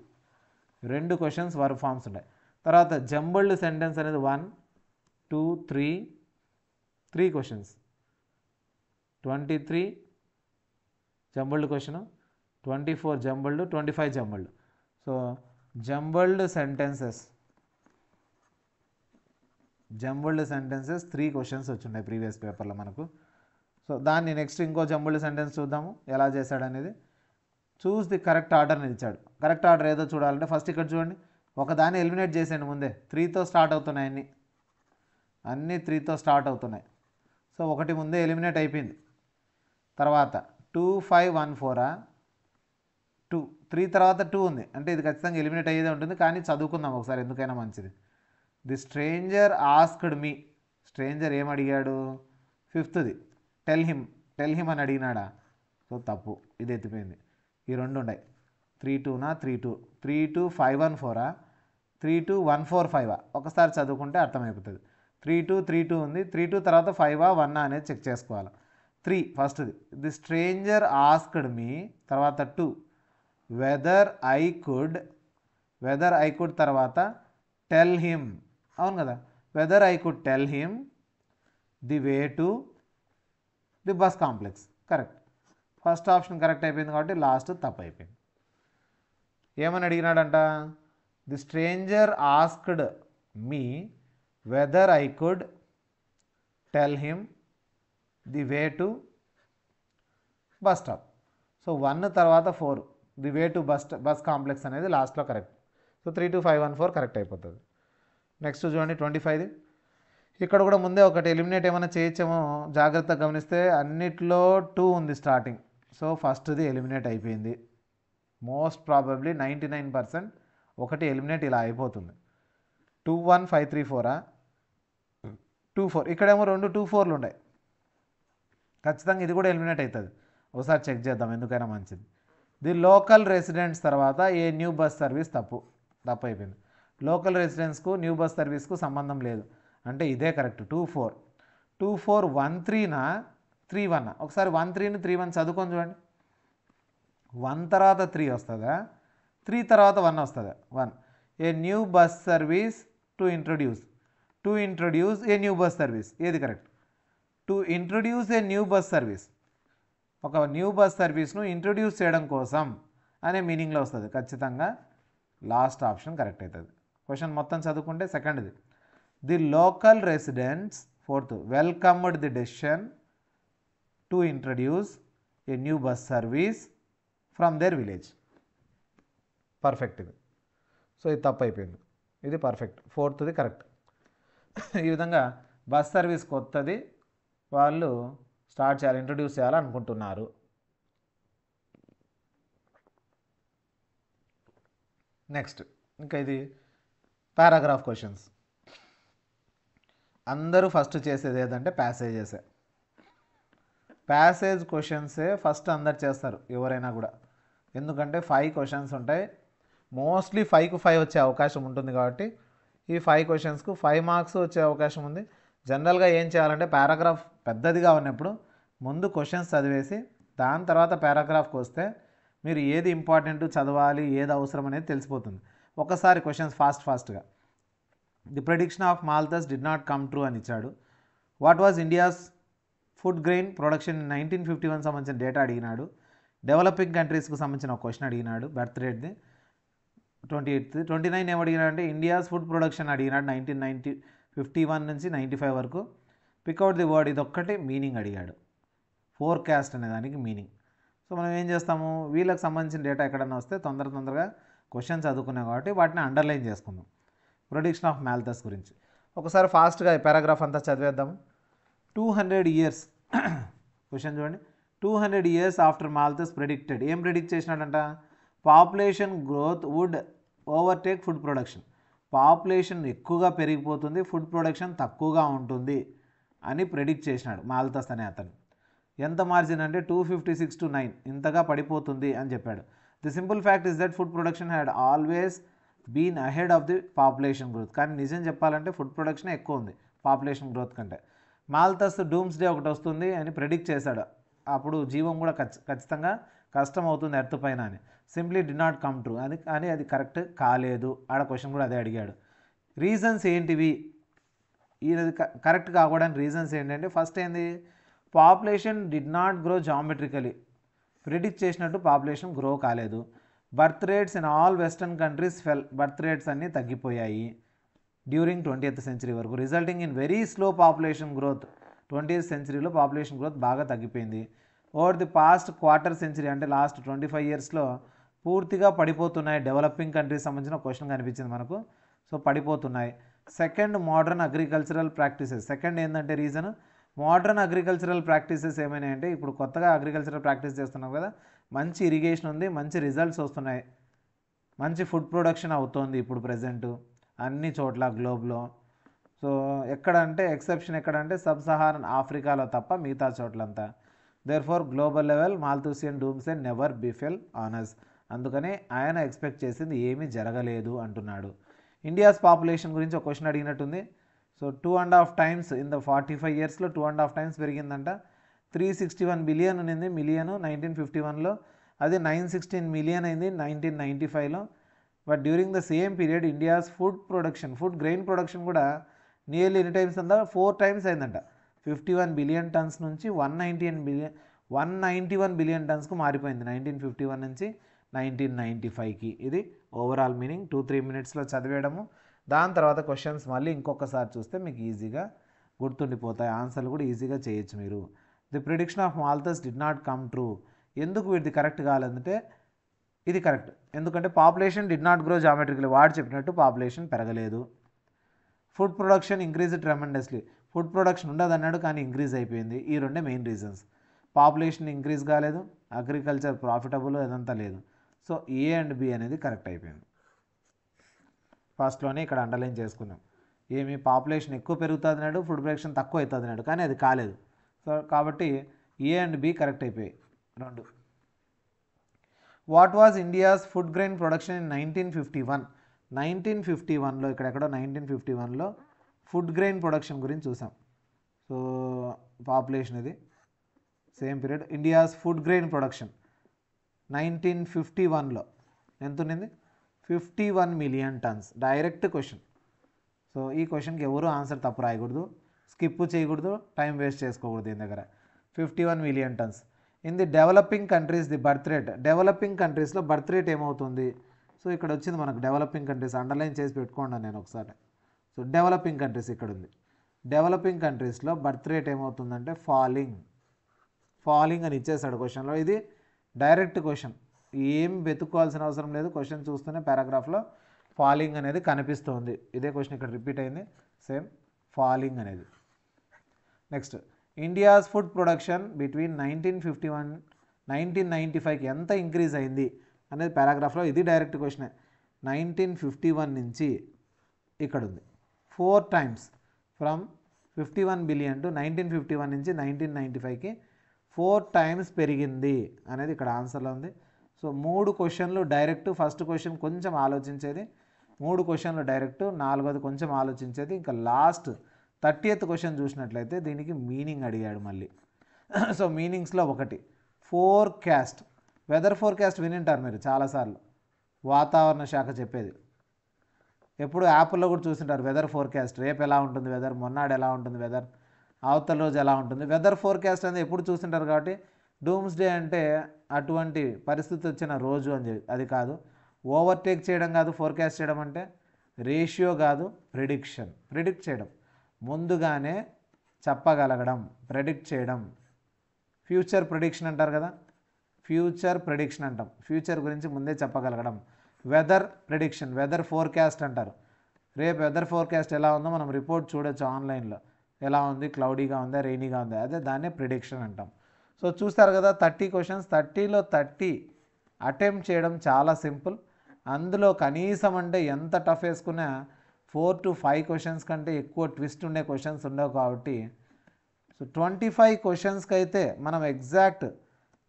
రెండు క్వశ్చన్స్ వర్బ్ ఫామ్స్ ఉన్నాయి. తర్వాత జంబుల్డ్ సెంటెన్స్ అనేది 1, 2, 3 questions. 23 jumbled question, 24 jumbled, 25 jumbled. So jumbled sentences 3 questions వచ్చున్నాయి ప్రీవియస్ పేపర్లో మనకు. సో దాన్ని నెక్స్ట్ ఇంకో జంబుల్డ్ సెంటెన్స్ చూద్దాము, ఎలా చేశాడనేది. చూస్ ది కరెక్ట్ ఆర్డర్ని ఇచ్చాడు. కరెక్ట్ ఆర్డర్ ఏదో చూడాలంటే ఫస్ట్ ఇక్కడ చూడండి, ఒకదాన్ని ఎలిమినేట్ చేసేయండి ముందే. 3తో స్టార్ట్ అవుతున్నాయి అన్నీ 3తో స్టార్ట్ అవుతున్నాయి. సో ఒకటి ముందే ఎలిమినేట్ అయిపోయింది. తర్వాత 2514, 2, 3 తర్వాత 2 ఉంది, అంటే ఇది ఖచ్చితంగా ఎలిమినేట్ అయ్యేదే ఉంటుంది. కానీ చదువుకుందాం ఒకసారి, ఎందుకైనా మంచిది. The stranger asked me, stranger ఏం అడిగాడు? ఫిఫ్త్ది టెల్ హిమ్ అని అడిగినాడా? సో తప్పు, ఇది ఎత్తిపోయింది. ఈ రెండు ఉన్నాయి, 3, 2, 5, 1, 4, 3, 2, 1, 4, 5. ఒకసారి చదువుకుంటే అర్థమైపోతుంది. 3, 2, 3, 2 ఉంది. 3, 2 తర్వాత 5, 1 అనేది చెక్ చేసుకోవాలి. 3 ఫస్ట్ది, ది స్ట్రేంజర్ ఆస్క్డ్ మీ, తర్వాత 2 వెదర్ ఐ కుడ్ తర్వాత టెల్ హిమ్, అవును కదా, whether I could tell him the way to the bus complex. Correct, first option correct అయిపోయింది కాబట్టి లాస్ట్ తప్పు అయిపోయింది. ఏమని అడిగినాడంట? The stranger asked me whether I could tell him the way to bus stop. So 1 తర్వాత 4, the way to bus complex అనేది లాస్ట్లో correct. So 3, 2, 5, 1, 4 correct అయిపోతుంది. నెక్స్ట్ చూడండి 25ది. ఇక్కడ కూడా ముందే ఒకటి ఎలిమినేట్ ఏమైనా చేయొచ్చేమో, జాగ్రత్తగా గమనిస్తే అన్నిట్లో 2 ఉంది స్టార్టింగ్. సో ఫస్ట్ది ఎలిమినేట్ అయిపోయింది. మోస్ట్ ప్రాబబ్లీ 99% ఒకటి ఎలిమినేట్ ఇలా అయిపోతుంది. 2, 1, 5, 3, 4, 2, 4 ఇక్కడేమో రెండు 2, 4లు ఉన్నాయి. ఖచ్చితంగా ఇది కూడా ఎలిమినేట్ అవుతుంది. ఒకసారి చెక్ చేద్దాం, ఎందుకైనా మంచిది. ది లోకల్ రెసిడెంట్స్ తర్వాత ఏ న్యూ బస్ సర్వీస్ తప్పు అయిపోయింది. లోకల్ రెసిడెంట్స్కు న్యూ బస్ సర్వీస్కు సంబంధం లేదు, అంటే ఇదే కరెక్ట్. 2, 4 1, 3నా 3, 1నా? ఒకసారి 1, 3ని 3, 1 చదువుకొని చూడండి. 1 తర్వాత 3 వస్తుందా, 3 తర్వాత 1 వస్తుందా? 1 a new bus service to introduce a new bus service, ఏది correct? To introduce a new bus service, ఒక న్యూ బస్ సర్వీస్ను ఇంట్రొడ్యూస్ చేయడం కోసం అనే మీనింగ్లో వస్తుంది. ఖచ్చితంగా లాస్ట్ ఆప్షన్ కరెక్ట్ అవుతుంది. క్వశ్చన్ మొత్తం చదువుకుంటే సెకండ్ది, the local residents fourth welcomed the decision to introduce a new bus service from their village. Perfect, ఇది. సో ఇది తప్పు అయిపోయింది, ఇది పర్ఫెక్ట్. ఫోర్త్ది కరెక్ట్. ఈ విధంగా బస్ సర్వీస్ కొత్తది వాళ్ళు స్టార్ట్ చేయాలి, ఇంట్రొడ్యూస్ చేయాలనుకుంటున్నారు. నెక్స్ట్ ఇంకా ఇది పారాగ్రాఫ్ క్వశ్చన్స్. అందరూ ఫస్ట్ చేసేది ఏదంటే ప్యాసేజ్ క్వశ్చన్సే ఫస్ట్ అందరు చేస్తారు ఎవరైనా కూడా. ఎందుకంటే 5 క్వశ్చన్స్ ఉంటాయి, మోస్ట్లీ 5కు 5 వచ్చే అవకాశం ఉంటుంది. కాబట్టి ఈ 5 క్వశ్చన్స్కు 5 మార్క్స్ వచ్చే అవకాశం ఉంది. జనరల్గా ఏం చేయాలంటే, పారాగ్రాఫ్ పెద్దదిగా ఉన్నప్పుడు ముందు క్వశ్చన్స్ చదివేసి దాని తర్వాత పారాగ్రాఫ్కి వస్తే మీరు ఏది ఇంపార్టెంట్ చదవాలి, ఏది అవసరం అనేది తెలిసిపోతుంది. ఒకసారి క్వశ్చన్స్ ఫాస్ట్గా, the prediction of Malthus did not come true అని ఇచ్చాడు. What was India's food grain production 1951 సంబంధించిన డేటా అడిగినాడు. డెవలపింగ్ కంట్రీస్కు సంబంధించిన ఒక క్వశ్చన్ అడిగినాడు. బర్త్ రేట్ది 29 ఏం అడిగినాడంటే ఇండియాస్ ఫుడ్ ప్రొడక్షన్ అడిగినాడు. 1951 నుంచి 95 వరకు పిక్అవుట్ ది వర్డ్, ఇదొక్కటే మీనింగ్ అడిగాడు. ఫోర్కాస్ట్ అనే దానికి మీనింగ్. సో మనం ఏం చేస్తాము, వీళ్ళకి సంబంధించిన డేటా ఎక్కడన్నా వస్తే తొందరగా క్వశ్చన్స్ చదువుకున్నాం కాబట్టి వాటిని అండర్లైన్ చేసుకుందాం. ప్రొడిక్షన్ ఆఫ్ మ్యాల్థస్ గురించి ఒకసారి ఫాస్ట్గా పారాగ్రాఫ్ అంతా చదివేద్దాము. 200 years క్వశ్చన్ చూడండి. 200 years ఆఫ్టర్ మ్యాల్థస్ ప్రెడిక్టెడ్, ఏం ప్రెడిక్ట్ చేసినాడంట, population growth would overtake food production, population ఎక్కువగా పెరిగిపోతుంది, ఫుడ్ ప్రొడక్షన్ తక్కువగా ఉంటుంది అని ప్రెడిక్ట్ చేసినాడు మ్యాల్థస్ అనే అతను. ఎంత మార్జిన్ అంటే 256 to 9 ఇంతగా పడిపోతుంది అని చెప్పాడు. The simple fact is that food production had always been ahead of the population growth, కానీ నిజం చెప్పాలంటే ఫుడ్ ప్రొడక్షనే ఎక్కువ ఉంది పాపులేషన్ గ్రోత్ కంటే. మ్యాల్థస్ డూమ్స్ డే ఒకటి వస్తుంది అని ప్రెడిక్ట్ చేశాడు, అప్పుడు జీవం కూడా ఖచ్చితంగా కష్టం అవుతుంది ఎర్త్ పైన అని. Simply did not come true అని అది కరెక్ట్ కాలేదు. ఆడ క్వశ్చన్ కూడా అదే అడిగాడు. రీజన్స్ ఏంటివి ఈయనది కరెక్ట్ కాకూడని రీజన్స్ ఏంటంటే, ఫస్ట్ ఏంది, population did not grow geometrically, predict చేసినట్టు పాపులేషన్ గ్రో కాలేదు. Birth rates in all western countries fell, birth rates అన్నీ తగ్గిపోయాయి డ్యూరింగ్ 20th century వరకు, resulting in very slow population growth. 20th centuryలో పాపులేషన్ గ్రోత్ బాగా తగ్గిపోయింది. Over the past quarter century అంటే last 25 yearsలో పూర్తిగా పడిపోతున్నాయి. డెవలపింగ్ కంట్రీస్ సంబంధించిన క్వశ్చన్ కనిపించింది మనకు, సో పడిపోతున్నాయి. Second modern agricultural practices, second ఏంటంటే రీజన్, మోడర్న్ అగ్రికల్చరల్ ప్రాక్టీసెస్ ఏమైనాయంటే ఇప్పుడు కొత్తగా అగ్రికల్చరల్ ప్రాక్టీస్ చేస్తున్నాం కదా, మంచి ఇరిగేషన్ ఉంది, మంచి రిజల్ట్స్ వస్తున్నాయి, మంచి ఫుడ్ ప్రొడక్షన్ అవుతోంది ఇప్పుడు ప్రజెంట్ అన్ని చోట్ల గ్లోబ్లో. సో ఎక్కడంటే ఎక్సెప్షన్ ఎక్కడంటే సబ్ సహారన్ ఆఫ్రికాలో తప్ప మిగతా చోట్లంతా. Therefore global level Malthusian dooms and never befell honours, అందుకనే ఆయన ఎక్స్పెక్ట్ చేసింది ఏమీ జరగలేదు అంటున్నాడు. ఇండియాస్ పాపులేషన్ గురించి ఒక క్వశ్చన్ అడిగినట్టుంది. సో 2.5 times ఇన్ ద 45 yearsలో 2.5 times పెరిగిందంట. 361 billion ఉన్నింది మిలియను 1951లో, అది 916 million అయింది 1995లో. But during the same period India's food production, food grain production కూడా నియర్లీ ఎన్ని టైమ్స్ అందా, 4 times అయిందంట. 51 billion tons నుంచి 191 billion tonsకు మారిపోయింది 1951 నుంచి 1995కి. ఇది ఓవరాల్ మీనింగ్. 2-3 minutesలో చదివేయడము, దాని తర్వాత క్వశ్చన్స్ మళ్ళీ ఇంకొకసారి చూస్తే మీకు ఈజీగా గుర్తుండిపోతాయి, ఆన్సర్లు కూడా ఈజీగా చేయొచ్చు మీరు. The prediction of Malthus did not come true, ఎందుకు వీటిది కరెక్ట్ కాలేదంటే ఇది కరెక్ట్, ఎందుకంటే population did not grow geometrically, వాడు చెప్పినట్టు పాపులేషన్ పెరగలేదు. Food production increase tremendously, food production ఉండదు అన్నాడు కానీ ఇంక్రీజ్ అయిపోయింది. ఈ రెండే మెయిన్ రీజన్స్, పాపులేషన్ ఇంక్రీజ్ కాలేదు, అగ్రికల్చర్ ప్రాఫిటబుల్ అదంతా లేదు. సో ఏ అండ్ బి అనేది కరెక్ట్ అయిపోయింది. ఫస్ట్లోనే ఇక్కడ అండర్లైన్ చేసుకున్నాం, ఏమి పాపులేషన్ ఎక్కువ పెరుగుతుంది అన్నాడు, ఫుడ్ ప్రొడక్షన్ తక్కువ అవుతుంది అన్నాడు కానీ అది కాలేదు. సో కాబట్టి ఏ అండ్ బి కరెక్ట్ అయిపోయాయి రెండు. What was India's food grain production in 1951, 1951లో ఇక్కడెక్కడో 1951లో ఫుడ్ గ్రెయిన్ ప్రొడక్షన్ గురించి చూసాం. సో పాపులేషన్ ఇది same period. India's food grain production 1951లో ఎంత ఉన్నింది, 51 million tons. Direct question, so ఈ క్వశ్చన్కి ఎవరు ఆన్సర్ తప్పు రాయకూడదు, స్కిప్ చేయకూడదు, టైం వేస్ట్ చేసుకోకూడదు దీని దగ్గర. 51 million tons. In the developing countries the birth rate, developing కంట్రీస్లో బర్త్ రేట్ ఏమవుతుంది, సో ఇక్కడ వచ్చింది మనకు డెవలపింగ్ కంట్రీస్, అండర్లైన్ చేసి పెట్టుకోండి నేను ఒకసారి. సో డెవలపింగ్ కంట్రీస్ ఇక్కడ ఉంది, డెవలపింగ్ కంట్రీస్లో బర్త్ రేట్ ఏమవుతుందంటే ఫాలింగ్ అని ఇచ్చేసాడు క్వశ్చన్లో. ఇది డైరెక్ట్ క్వశ్చన్, ఏం వెతుక్కోవాల్సిన అవసరం లేదు, క్వశ్చన్ చూస్తూనే పారాగ్రాఫ్లో ఫాలింగ్ అనేది కనిపిస్తుంది. ఇదే క్వశ్చన్ ఇక్కడ రిపీట్ అయింది, సేమ్ ఫాలింగ్ అనేది. Next, India's food production between 1951-1995కి ఎంత ఇంక్రీజ్ అయింది అనేది పారాగ్రాఫ్లో, ఇది డైరెక్ట్ క్వశ్చనే. 1951 నుంచి ఇక్కడ ఉంది 4 times, ఫ్రమ్ 51 billion టు 1951 నుంచి 1995కి 4 times పెరిగింది అనేది ఇక్కడ ఆన్సర్లో ఉంది. సో 3 క్వశ్చన్లు డైరెక్ట్, ఫస్ట్ క్వశ్చన్ కొంచెం ఆలోచించేది, 3 క్వశ్చన్లు డైరెక్ట్, 4వది కొంచెం ఆలోచించేది, ఇంకా లాస్ట్ 30th question చూసినట్లయితే దీనికి మీనింగ్ అడిగాడు మళ్ళీ. సో మీనింగ్స్లో ఒకటి ఫోర్కాస్ట్, వెదర్ ఫోర్కాస్ట్ వినింటారు మీరు చాలాసార్లు, వాతావరణ శాఖ చెప్పేది, ఎప్పుడు యాప్లో కూడా చూసింటారు వెదర్ ఫోర్కాస్ట్, రేపు ఎలా ఉంటుంది వెదర్, మొన్నాడు ఎలా ఉంటుంది వెదర్, అవతల రోజు ఎలా ఉంటుంది. వెదర్ ఫోర్కాస్ట్ అనేది ఎప్పుడు చూస్తుంటారు కాబట్టి డూమ్స్ డే అంటే అటువంటి పరిస్థితి వచ్చిన రోజు అని చెప్పి అది కాదు. ఓవర్టేక్ చేయడం కాదు, ఫోర్కాస్ట్ చేయడం అంటే రేషియో కాదు, ప్రిడిక్షన్. ప్రిడిక్ట్ చేయడం ముందుగానే చెప్పగలగడం, ప్రిడిక్ట్ చేయడం ఫ్యూచర్ ప్రిడిక్షన్ అంటారు కదా, ఫ్యూచర్ ప్రిడిక్షన్ అంటాం. ఫ్యూచర్ గురించి ముందే చెప్పగలగడం. వెదర్ ప్రిడిక్షన్, వెదర్ ఫోర్కాస్ట్ అంటారు. రేపు వెదర్ ఫోర్కాస్ట్ ఎలా ఉందో మనం రిపోర్ట్ చూడొచ్చు ఆన్లైన్లో, ఎలా ఉంది, క్లౌడీగా ఉందా, రెయినీగా ఉందా, అదే దాన్నే ప్రిడిక్షన్ అంటాం. సో చూస్తారు కదా 30 క్వశ్చన్స్, 30లో 30 అటెంప్ట్ చేయడం చాలా సింపుల్. అందులో కనీసం అంటే ఎంత టఫ్ వేసుకున్నా 4 to 5 క్వశ్చన్స్ కంటే ఎక్కువ ట్విస్ట్ ఉండే క్వశ్చన్స్ ఉండవు కాబట్టి, సో 25 క్వశ్చన్స్కి అయితే మనం ఎగ్జాక్ట్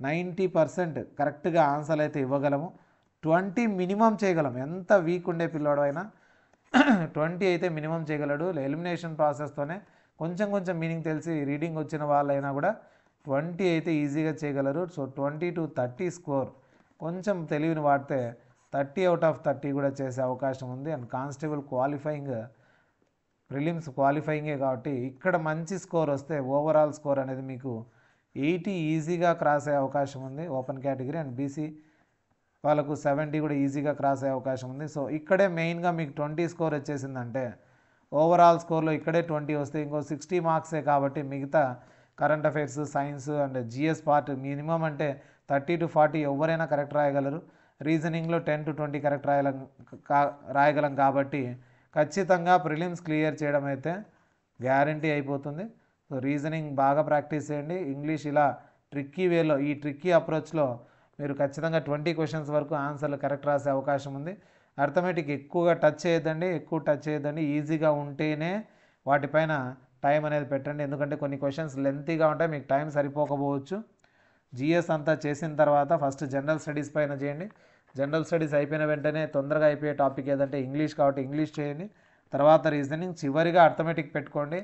90% కరెక్ట్గా ఆన్సర్లు అయితే ఇవ్వగలము. 20 మినిమం చేయగలం. ఎంత వీక్ ఉండే పిల్లోడు అయినా 20 అయితే మినిమం చేయగలడు. ఎలిమినేషన్ ప్రాసెస్తోనే కొంచెం కొంచెం మీనింగ్ తెలిసి రీడింగ్ వచ్చిన వాళ్ళైనా కూడా 20 అయితే ఈజీగా చేయగలరు. సో 20 to 30 స్కోర్ కొంచెం తెలివిని వాడితే 30 out of 30 కూడా చేసే అవకాశం ఉంది. అండ్ కానిస్టేబుల్ క్వాలిఫైయింగ్, ప్రిలిమ్స్ క్వాలిఫైయింగే కాబట్టి ఇక్కడ మంచి స్కోర్ వస్తే ఓవరాల్ స్కోర్ అనేది మీకు 80 ఈజీగా క్రాస్ అయ్యే అవకాశం ఉంది ఓపెన్ కేటగిరీ. అండ్ బీసీ వాళ్ళకు 70 కూడా ఈజీగా క్రాస్ అయ్యే అవకాశం ఉంది. సో ఇక్కడే మెయిన్గా మీకు 20 స్కోర్ వచ్చేసిందంటే ఓవరాల్ స్కోర్లో ఇక్కడే 20 వస్తే ఇంకో 60 మార్క్సే కాబట్టి మిగతా current affairs, science and GS part minimum అంటే 30 to 40 ఎవరైనా కరెక్ట్ రాయగలరు. రీజనింగ్లో 10 to 20 కరెక్ట్ రాయగలం కాబట్టి ఖచ్చితంగా ప్రిలిమ్స్ క్లియర్ చేయడం అయితే గ్యారంటీ అయిపోతుంది. సో రీజనింగ్ బాగా ప్రాక్టీస్ చేయండి. ఇంగ్లీష్ ఇలా ట్రిక్కీ వేలో, ఈ ట్రిక్కీ అప్రోచ్లో మీరు ఖచ్చితంగా 20 క్వశ్చన్స్ వరకు ఆన్సర్లు కరెక్ట్ రాసే అవకాశం ఉంది. అర్థమెటిక్ ఎక్కువగా టచ్ చేయొద్దండి, ఈజీగా ఉంటేనే వాటిపైన టైం అనేది పెట్టండి. ఎందుకంటే కొన్ని క్వశ్చన్స్ లెంతీగా ఉంటాయి, మీకు టైం సరిపోకపోవచ్చు. జిఎస్ అంతా చేసిన తర్వాత ఫస్ట్ జనరల్ స్టడీస్ పైన చేయండి. జనరల్ స్టడీస్ అయిపోయిన వెంటనే తొందరగా అయిపోయే టాపిక్ ఏదంటే ఇంగ్లీష్ కాబట్టి ఇంగ్లీష్ చేయండి. తర్వాత రీజనింగ్, చివరిగా అర్థమెటిక్ పెట్టుకోండి.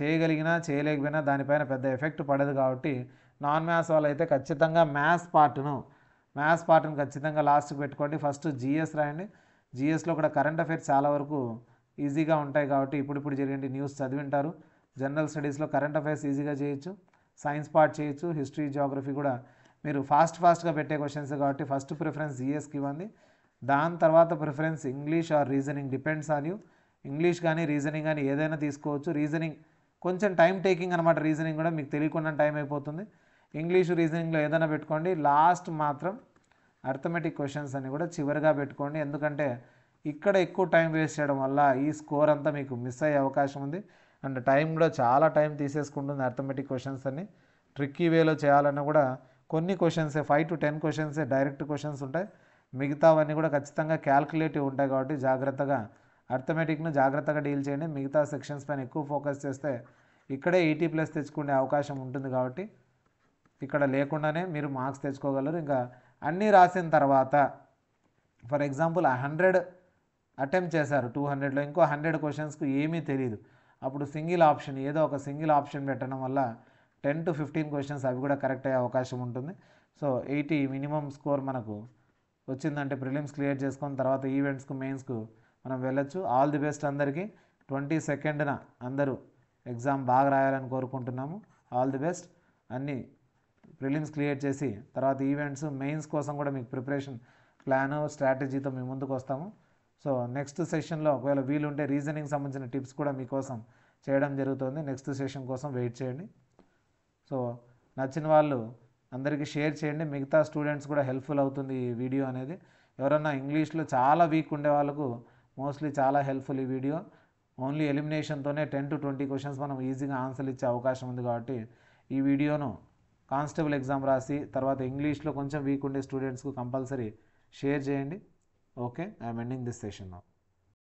చేయగలిగినా చేయలేకపోయినా దానిపైన పెద్ద ఎఫెక్ట్ పడదు కాబట్టి నాన్ మ్యాథ్స్ వాళ్ళు అయితే ఖచ్చితంగా మ్యాథ్స్ పార్ట్ను ఖచ్చితంగా లాస్ట్కి పెట్టుకోండి. ఫస్ట్ జిఎస్ రాయండి. జిఎస్లో కూడా కరెంట్ అఫైర్స్ చాలా వరకు ఈజీగా ఉంటాయి కాబట్టి ఇప్పుడు జరిగే న్యూస్ చదివింటారు. జనరల్ స్టడీస్లో కరెంట్ అఫైర్స్ ఈజీగా చేయొచ్చు, సైన్స్ పార్ట్ చేయొచ్చు, హిస్టరీ జియోగ్రఫీ కూడా మీరు ఫాస్ట్గా పెట్టే క్వశ్చన్స్ కాబట్టి ఫస్ట్ ప్రిఫరెన్స్ జిఎస్కి ఇవ్వండి. దాని తర్వాత preference English or reasoning, depends on you. English కానీ రీజనింగ్ కానీ ఏదైనా తీసుకోవచ్చు. రీజనింగ్ కొంచెం టైం టేకింగ్ అనమాట. రీజనింగ్ కూడా మీకు తెలియకుండా టైం అయిపోతుంది. ఇంగ్లీషు రీజనింగ్లో ఏదైనా పెట్టుకోండి. లాస్ట్ మాత్రం అర్థమెటిక్ క్వశ్చన్స్ అని కూడా చివరిగా పెట్టుకోండి. ఎందుకంటే ఇక్కడ ఎక్కువ టైం వేస్ట్ చేయడం వల్ల ఈ స్కోర్ అంతా మీకు మిస్ అయ్యే అవకాశం ఉంది. అండ్ టైం కూడా చాలా టైం తీసేసుకుంటుంది అర్థమెటిక్ క్వశ్చన్స్ అని. ట్రిక్కీ వేలో చేయాలన్నా కూడా కొన్ని క్వశ్చన్సే, 5 to 10 క్వశ్చన్సే డైరెక్ట్ క్వశ్చన్స్ ఉంటాయి. మిగతావన్నీ కూడా ఖచ్చితంగా క్యాల్కులేటివ్ ఉంటాయి కాబట్టి జాగ్రత్తగా అర్థమెటిక్ను జాగ్రత్తగా డీల్ చేయండి. మిగతా సెక్షన్స్ పైన ఎక్కువ ఫోకస్ చేస్తే ఇక్కడే 80+ తెచ్చుకునే అవకాశం ఉంటుంది కాబట్టి ఇక్కడ లేకుండానే మీరు మార్క్స్ తెచ్చుకోగలరు. ఇంకా అన్నీ రాసిన తర్వాత ఫర్ ఎగ్జాంపుల్ 100 అటెంప్ట్ చేశారు, 200లో ఇంకో 100 క్వశ్చన్స్కు ఏమీ తెలియదు. అప్పుడు సింగిల్ ఆప్షన్, ఏదో ఒక సింగిల్ ఆప్షన్ పెట్టడం వల్ల 10 to 15 క్వశ్చన్స్ అవి కూడా కరెక్ట్ అయ్యే అవకాశం ఉంటుంది. సో 80 మినిమం స్కోర్ మనకు వచ్చిందంటే ప్రిలిమ్స్ క్లియర్ చేసుకొని తర్వాత ఈవెంట్స్కు, మెయిన్స్కు మనం వెళ్ళొచ్చు. ఆల్ ది బెస్ట్ అందరికీ. 22న అందరూ ఎగ్జామ్ బాగా రాయాలని కోరుకుంటున్నాము. All the best. అన్నీ ప్రిలిమ్స్ క్లియర్ చేసి తర్వాత ఈవెంట్స్, మెయిన్స్ కోసం కూడా మీకు ప్రిపరేషన్ ప్లాను, స్ట్రాటజీతో మీ ముందుకు వస్తాము. సో నెక్స్ట్ సెషన్లో ఒకవేళ వీలుంటే రీజనింగ్ సంబంధించిన టిప్స్ కూడా మీకోసం చేయడం జరుగుతుంది. నెక్స్ట్ సెషన్ కోసం వెయిట్ చేయండి. సో నచ్చిన వాళ్ళు అందరికీ షేర్ చేయండి. మిగతా స్టూడెంట్స్ కూడా హెల్ప్ఫుల్ అవుతుంది ఈ వీడియో అనేది. ఎవరన్నా ఇంగ్లీష్లో చాలా వీక్ ఉండే వాళ్ళకు మోస్ట్లీ చాలా హెల్ప్ఫుల్ ఈ వీడియో. ఓన్లీ ఎలిమినేషన్తోనే 10 to 20 క్వశ్చన్స్ మనం ఈజీగా ఆన్సర్లు ఇచ్చే అవకాశం ఉంది కాబట్టి ఈ వీడియోను కానిస్టేబుల్ ఎగ్జామ్ రాసి తర్వాత ఇంగ్లీష్లో కొంచెం వీక్ ఉండే స్టూడెంట్స్కు కంపల్సరీ షేర్ చేయండి. Okay, I'm ending this session now.